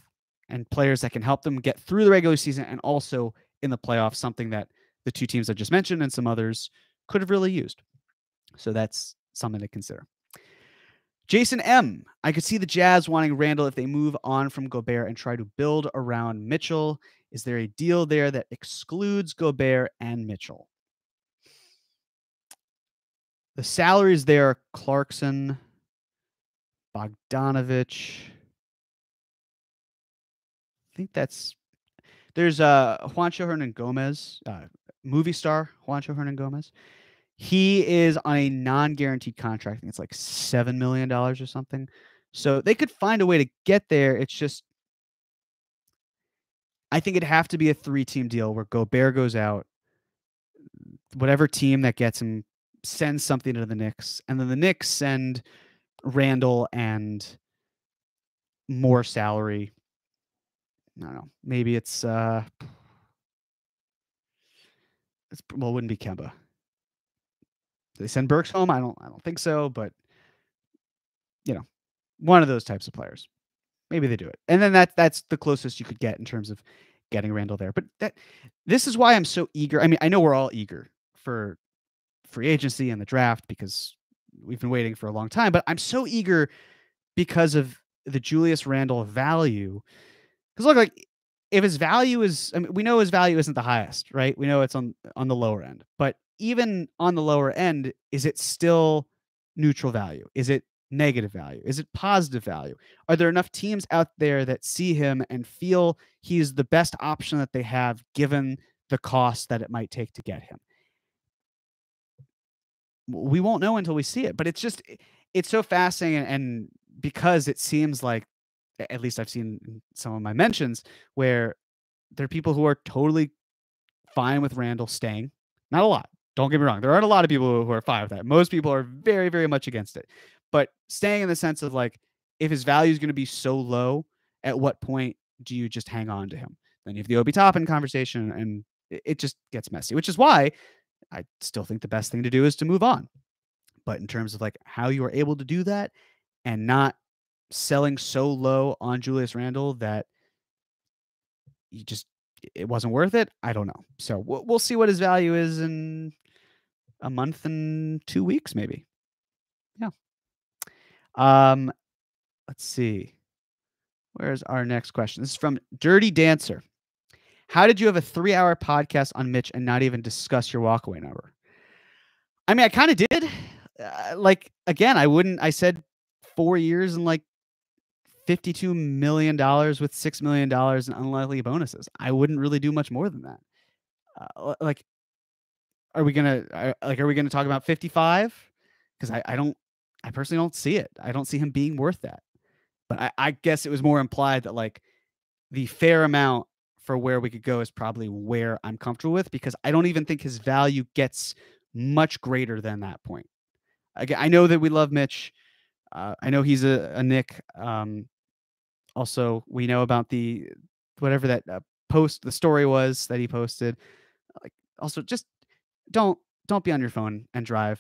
and players that can help them get through the regular season and also in the playoffs, something that the 2 teams I just mentioned and some others could have really used. So that's something to consider. Jason M. I could see the Jazz wanting Randle if they move on from Gobert and try to build around Mitchell. Is there a deal there that excludes Gobert and Mitchell? The salaries there are Clarkson, Bogdanovich, think that's there's Juancho Hernangomez, movie star Juancho Hernangomez. He is on a non-guaranteed contract. I think it's like $7 million or something. So they could find a way to get there. It's just, I think it'd have to be a three-team deal where Gobert goes out, whatever team that gets him sends something to the Knicks, and then the Knicks send Randle and more salary. I don't know. Maybe it's well, it wouldn't be Kemba. They send Burks home. I don't think so, but you know, one of those types of players. Maybe they do it. And then that's the closest you could get in terms of getting Randle there. But this is why I'm so eager. I mean, I know we're all eager for free agency and the draft because we've been waiting for a long time, but I'm so eager because of the Julius Randle value. Because look, like if his value is, I mean, we know his value isn't the highest, right? We know it's on the lower end, but even on the lower end, is it still neutral value? Is it negative value? Is it positive value? Are there enough teams out there that see him and feel he's the best option that they have given the cost that it might take to get him? We won't know until we see it, but it's just, it's so fascinating. And because it seems like, at least I've seen some of my mentions where there are people who are totally fine with Randle staying. Not a lot. Don't get me wrong. There aren't a lot of people who are fine with that. Most people are very, very much against it, but staying in the sense of like, if his value is going to be so low, at what point do you just hang on to him? Then you have the Obi Toppin conversation and it just gets messy, which is why I still think the best thing to do is to move on. But in terms of like how you are able to do that and not selling so low on Julius Randle that you just, it wasn't worth it. I don't know. So we'll see what his value is in a month and 2 weeks, maybe. Yeah. Let's see. Where's our next question? This is from Dirty Dancer. How did you have a 3-hour podcast on Mitch and not even discuss your walkaway number? I mean, I kind of did. Like, again, I said 4 years and like $52 million with $6 million in unlikely bonuses. I wouldn't really do much more than that. Like, are we going to talk about 55? Because I personally don't see it. I don't see him being worth that. But I guess it was more implied that like the fair amount for where we could go is probably where I'm comfortable with, because I don't even think his value gets much greater than that point. Again, I know that we love Mitch. I know he's a Nick. Also, we know about the, whatever that post, the story was that he posted. Like, also just don't be on your phone and drive,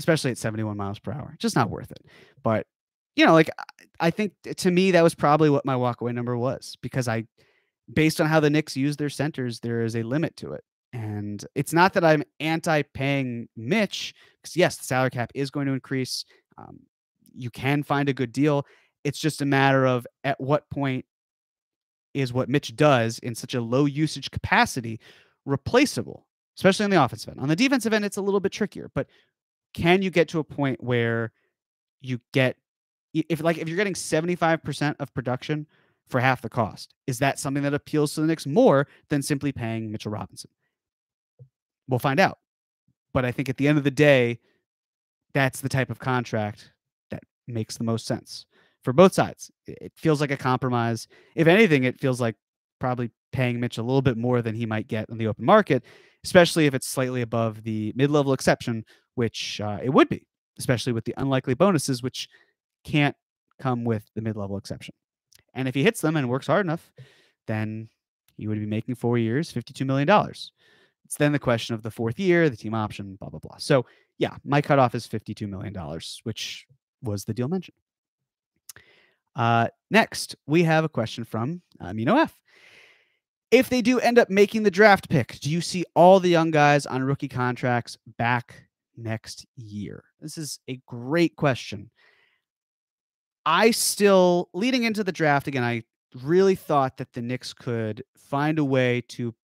especially at 71 miles per hour. Just not worth it. But you know, like I think to me, that was probably what my walkaway number was, because based on how the Knicks use their centers, there is a limit to it. And it's not that I'm anti-paying Mitch, because yes, the salary cap is going to increase. You can find a good deal. It's just a matter of at what point is what Mitch does in such a low usage capacity replaceable, especially on the offensive end. On the defensive end, it's a little bit trickier, but can you get to a point where you get, if you're getting 75% of production for half the cost, is that something that appeals to the Knicks more than simply paying Mitchell Robinson? We'll find out. But I think at the end of the day, that's the type of contract that makes the most sense for both sides. It feels like a compromise. If anything, it feels like probably paying Mitch a little bit more than he might get in the open market, especially if it's slightly above the mid-level exception, which it would be, especially with the unlikely bonuses, which can't come with the mid-level exception. And if he hits them and works hard enough, then he would be making 4 years, $52 million. It's then the question of the fourth year, the team option, blah, blah, blah. So yeah, my cutoff is $52 million, which was the deal mentioned. Next, we have a question from Amino F. If they do end up making the draft pick, do you see all the young guys on rookie contracts back next year? This is a great question. I still, leading into the draft, again, I really thought that the Knicks could find a way to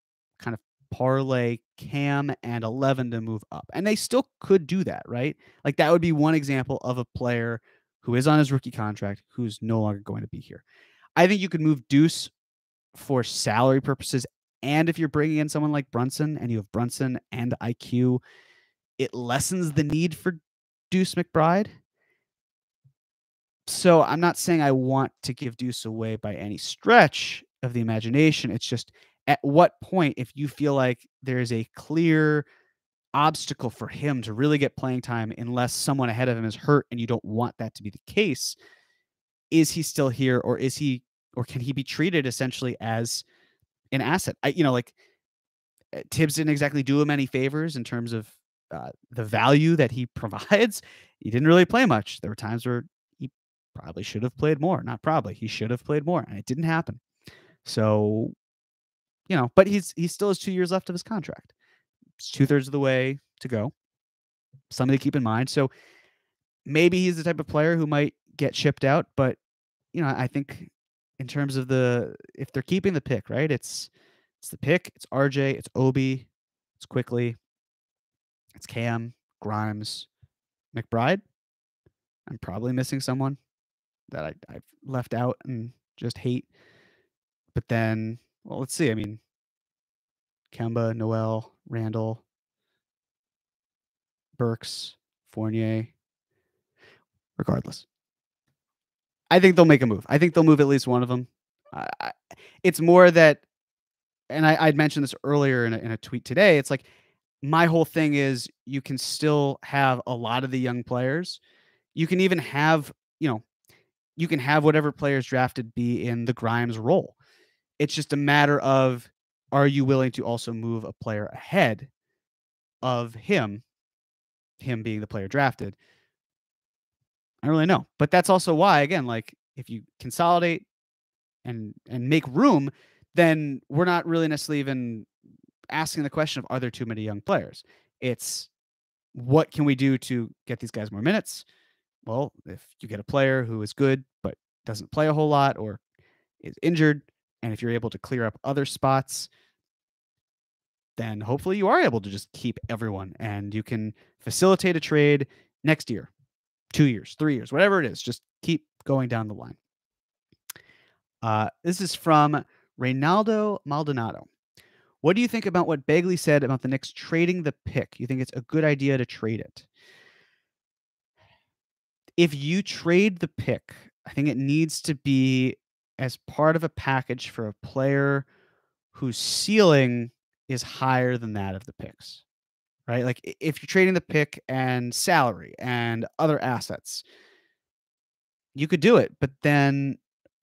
kind of parlay Cam and 11 to move up. And they still could do that, right? Like that would be one example of a player who is on his rookie contract who's no longer going to be here. I think you could move Deuce for salary purposes. And if you're bringing in someone like Brunson and you have Brunson and IQ, it lessens the need for Deuce McBride. So I'm not saying I want to give Deuce away by any stretch of the imagination. It's just at what point, if you feel like there is a clear obstacle for him to really get playing time, unless someone ahead of him is hurt and you don't want that to be the case, is he still here, or is he, or can he be treated essentially as an asset? Like Tibbs didn't exactly do him any favors in terms of the value that he provides. He didn't really play much. There were times where he probably should have played more. Not probably. He should have played more, and it didn't happen. So, but he still has 2 years left of his contract. It's 2/3 of the way to go. Something to keep in mind. So maybe he's the type of player who might get shipped out, but I think in terms of if they're keeping the pick, right? It's the pick, it's RJ, it's Obi, it's Quickly, it's Cam, Grimes, McBride. I'm probably missing someone that I've left out and just hate. But then, well, let's see. I mean, Kemba, Noel, Randall, Burks, Fournier. Regardless, I think they'll make a move. I think they'll move at least one of them. It's more that, and I'd mentioned this earlier in a tweet today, it's like my whole thing is you can still have a lot of the young players. You can even have, you can have whatever players drafted be in the Grimes role. It's just a matter of, are you willing to also move a player ahead of him being the player drafted? I don't really know. But that's also why, again, like if you consolidate and make room, then we're not really necessarily even asking the question of, are there too many young players? It's what can we do to get these guys more minutes? Well, if you get a player who is good but doesn't play a whole lot or is injured, and if you're able to clear up other spots, then hopefully you are able to just keep everyone and you can facilitate a trade next year, 2 years, 3 years, whatever it is. Just keep going down the line. This is from Reynaldo Maldonado. What do you think about what Bagley said about the Knicks trading the pick? You think it's a good idea to trade it? If you trade the pick, I think it needs to be as part of a package for a player whose ceiling is higher than that of the picks, right? Like if you're trading the pick and salary and other assets, you could do it, but then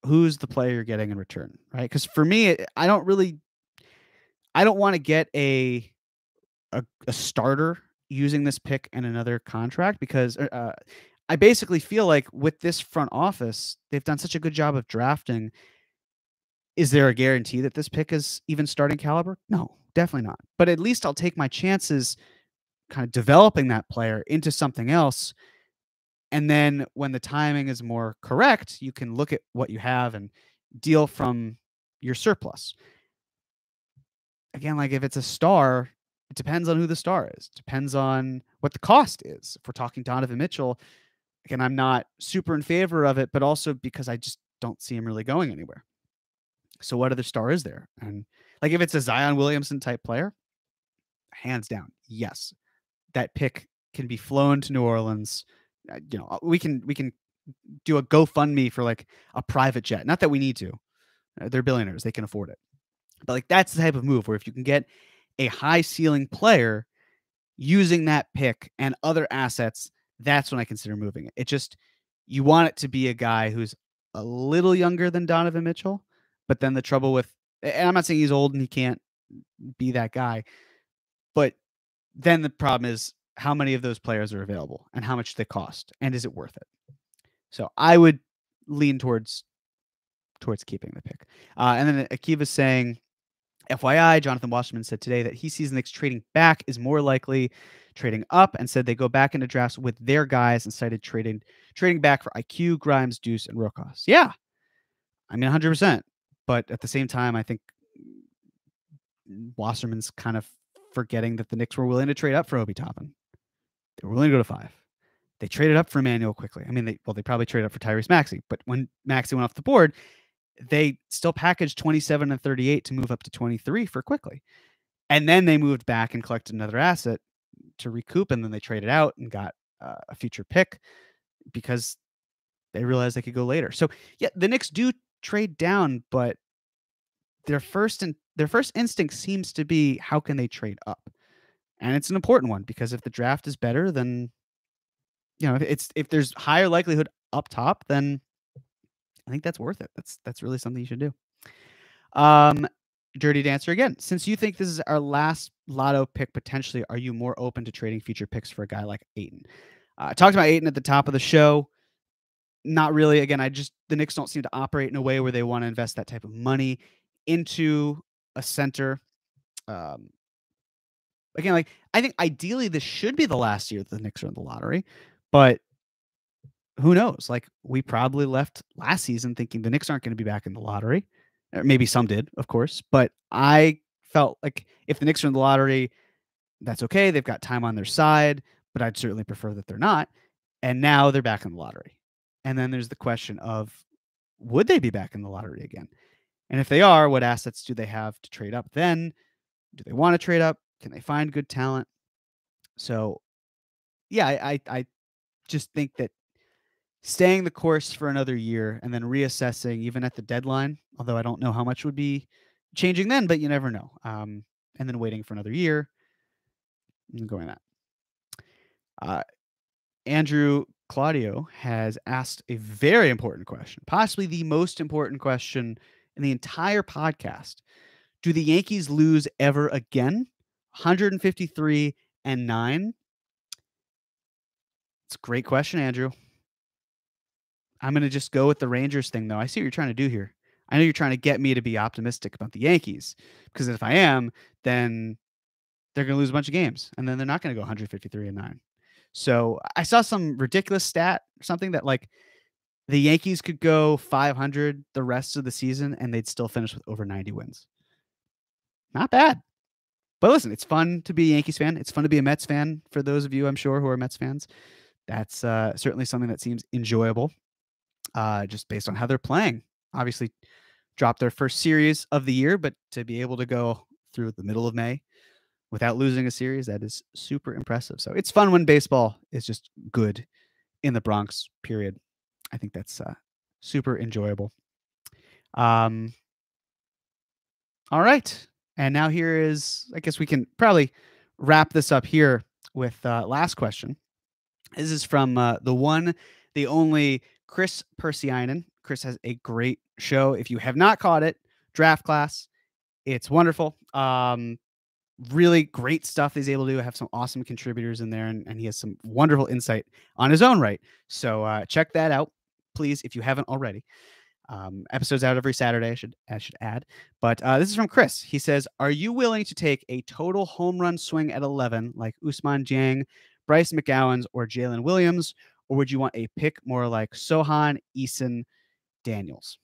who's the player you're getting in return, right? Because for me, I don't want to get a starter using this pick and another contract, because I basically feel like with this front office, they've done such a good job of drafting. Is there a guarantee that this pick is even starting caliber? No, definitely not. But at least I'll take my chances kind of developing that player into something else. And then when the timing is more correct, you can look at what you have and deal from your surplus. Again, like if it's a star, it depends on who the star is. It depends on what the cost is. If we're talking Donovan Mitchell, again, I'm not super in favor of it, but also because I just don't see him really going anywhere. So what other star is there? And like, if it's a Zion Williamson type player, hands down, yes, that pick can be flown to New Orleans. We can do a GoFundMe for like a private jet. Not that we need to, they're billionaires. They can afford it. But like, that's the type of move where if you can get a high ceiling player using that pick and other assets, that's when I consider moving it. It just, you want it to be a guy who's a little younger than Donovan Mitchell, but then the trouble with, and I'm not saying he's old and he can't be that guy, but then the problem is how many of those players are available and how much they cost and is it worth it? So I would lean towards keeping the pick. And then Akiva's saying, FYI, Jonathan Wasserman said today that he sees the Knicks trading back is more likely trading up, and said they go back into drafts with their guys and cited trading back for IQ, Grimes, Deuce, and Rokas. Yeah, I mean, 100%. But at the same time, I think Wasserman's kind of forgetting that the Knicks were willing to trade up for Obi Toppin. They were willing to go to 5. They traded up for Emmanuel Quickly. I mean, they probably traded up for Tyrese Maxey, but when Maxey went off the board, they still packaged 27 and 38 to move up to 23 for Quickly. And then they moved back and collected another asset to recoup. And then they traded out and got a future pick because they realized they could go later. So yeah, the Knicks do trade down, but their first instinct seems to be, how can they trade up? And it's an important one, because if the draft is better, then, you know, if there's higher likelihood up top, then I think that's worth it. That's really something you should do. Dirty Dancer again. Since you think this is our last lotto pick potentially, are you more open to trading future picks for a guy like Ayton? I talked about Ayton at the top of the show. Not really. Again, the Knicks don't seem to operate in a way where they want to invest that type of money into a center. Again, like, I think ideally this should be the last year that the Knicks are in the lottery, but who knows? Like, we probably left last season thinking the Knicks aren't going to be back in the lottery. Or maybe some did, of course, but I felt like if the Knicks are in the lottery, that's okay. They've got time on their side, but I'd certainly prefer that they're not. And now they're back in the lottery. And then there's the question of, would they be back in the lottery again? And if they are, what assets do they have to trade up then? Do they want to trade up? Can they find good talent? So, yeah, I just think that staying the course for another year and then reassessing even at the deadline, although I don't know how much would be changing then, but you never know. And then waiting for another year and going that. Andrew Claudio has asked a very important question, possibly the most important question in the entire podcast. Do the Yankees lose ever again? 153-9. It's a great question, Andrew. I'm going to just go with the Rangers thing, though. I see what you're trying to do here. I know you're trying to get me to be optimistic about the Yankees, because if I am, then they're going to lose a bunch of games, and then they're not going to go 153-9. So I saw some ridiculous stat or something that, like, the Yankees could go 500 the rest of the season and they'd still finish with over 90 wins. Not bad. But listen, it's fun to be a Yankees fan. It's fun to be a Mets fan. For those of you, I'm sure, who are Mets fans, that's certainly something that seems enjoyable, just based on how they're playing. Obviously, dropped their first series of the year, but to be able to go through the middle of May without losing a series, that is super impressive. So it's fun when baseball is just good in the Bronx, period. I think that's super enjoyable. All right. And now here is, I guess we can probably wrap this up here with last question. This is from the one, the only Chris Persianen. Chris has a great show. If you have not caught it, Draft Class, it's wonderful. Really great stuff he's able to do. I have some awesome contributors in there, and he has some wonderful insight on his own right. So check that out, please, if you haven't already. Episodes out every Saturday, I should add. But this is from Chris. He says, are you willing to take a total home run swing at 11, like Ousmane Dieng, Bryce McGowan's, or Jalen Williams, or would you want a pick more like Sohan, Eason, Daniels?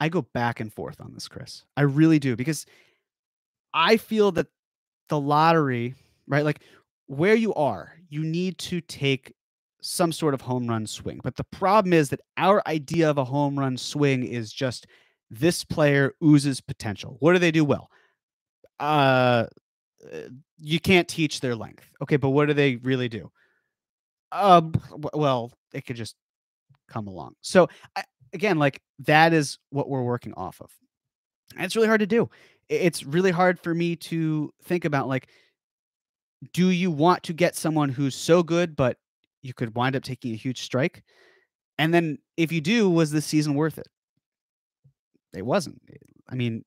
I go back and forth on this, Chris. I really do, because I feel that the lottery, right, like where you are, you need to take some sort of home run swing. But the problem is that our idea of a home run swing is just this player oozes potential. What do they do well? You can't teach their length. Okay, but what do they really do? Well, it could just come along. So again, like, that is what we're working off of. And it's really hard to do. It's really hard for me to think about, like, do you want to get someone who's so good, but you could wind up taking a huge strike? And then if you do, was this season worth it? It wasn't. I mean,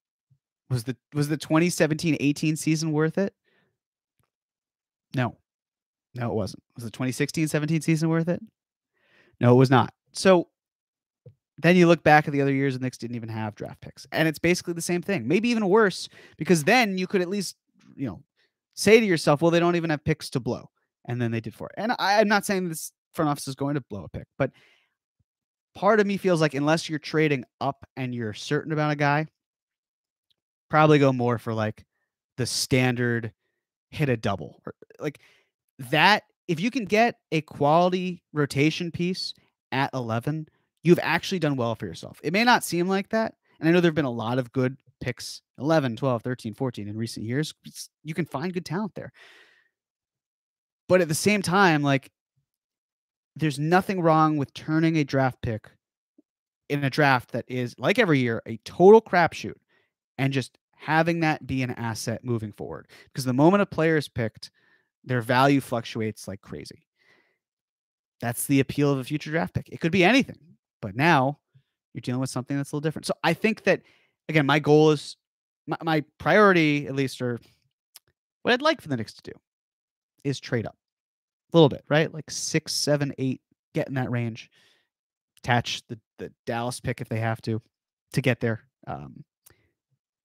was the 2017-18 season worth it? No, it wasn't. Was the 2016-17 season worth it? No, it was not. So then you look back at the other years and the Knicks didn't even have draft picks. And it's basically the same thing, maybe even worse, because then you could at least, you know, say to yourself, well, they don't even have picks to blow. And then they did for it. And I'm not saying this front office is going to blow a pick, but part of me feels like unless you're trading up and you're certain about a guy, probably go more for like the standard hit a double. Or like that, if you can get a quality rotation piece at 11, you've actually done well for yourself. It may not seem like that. And I know there've been a lot of good picks, 11, 12, 13, 14 in recent years. You can find good talent there. But at the same time, like, there's nothing wrong with turning a draft pick in a draft that is, like every year, a total crapshoot and just having that be an asset moving forward. Because the moment a player is picked, their value fluctuates like crazy. That's the appeal of a future draft pick. It could be anything, but now you're dealing with something that's a little different. So I think that, again, my goal is, my priority, at least, or what I'd like for the Knicks to do is trade up a little bit, right? Like 6, 7, 8, get in that range, attach the Dallas pick if they have to get there.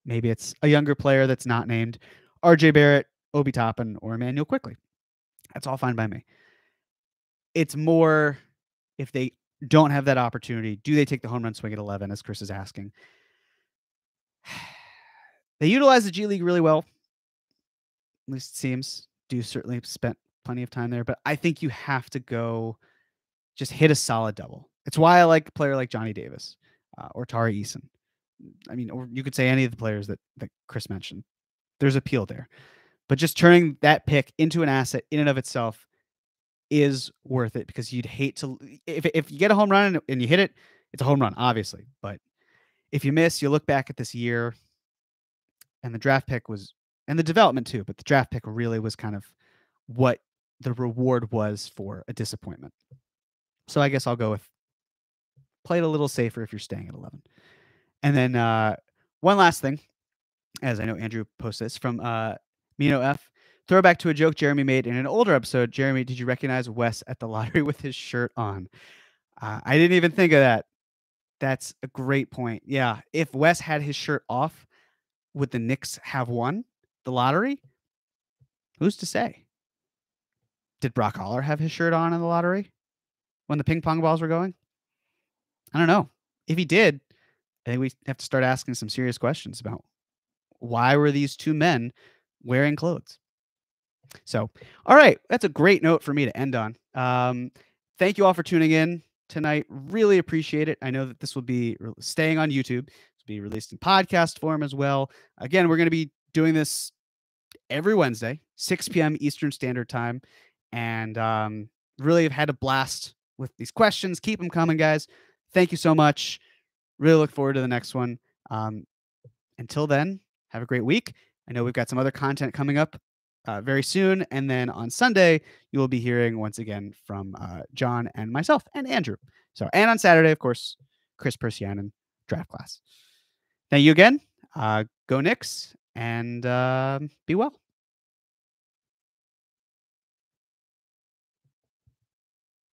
Maybe it's a younger player that's not named RJ Barrett, Obi Toppin, or Emmanuel Quickly. That's all fine by me. It's more if they don't have that opportunity, do they take the home run swing at 11, as Chris is asking? They utilize the G League really well. At least it seems. Duke certainly spent plenty of time there, but I think you have to go just hit a solid double. It's why I like a player like Johnny Davis or Tari Eason. I mean, or you could say any of the players that Chris mentioned. There's appeal there. But just turning that pick into an asset in and of itself is worth it, because you'd hate to, if you get a home run and you hit it, it's a home run, obviously. But if you miss, you look back at this year and the draft pick was, and the development too, but the draft pick really was kind of what the reward was for a disappointment. So I guess I'll go with play it a little safer if you're staying at 11. And then one last thing, as I know Andrew posted this from Mino F. Throwback to a joke Jeremy made in an older episode. Jeremy, did you recognize Wes at the lottery with his shirt on? I didn't even think of that. That's a great point. Yeah, if Wes had his shirt off, would the Knicks have won the lottery? Who's to say? Did Brock Holler have his shirt on in the lottery when the ping pong balls were going? I don't know. If he did, I think we have to start asking some serious questions about why were these two men wearing clothes. So, all right, that's a great note for me to end on. Thank you all for tuning in tonight. Really appreciate it. I know that this will be staying on YouTube. It'll be released in podcast form as well. Again, we're going to be doing this every Wednesday, 6 p.m. Eastern Standard Time. And really have had a blast with these questions. Keep them coming, guys. Thank you so much. Really look forward to the next one. Until then, have a great week. I know we've got some other content coming up very soon. And then on Sunday, you will be hearing once again from John and myself and Andrew. So, and on Saturday, of course, Chris Persianen draft class. Thank you again. Go Knicks and be well.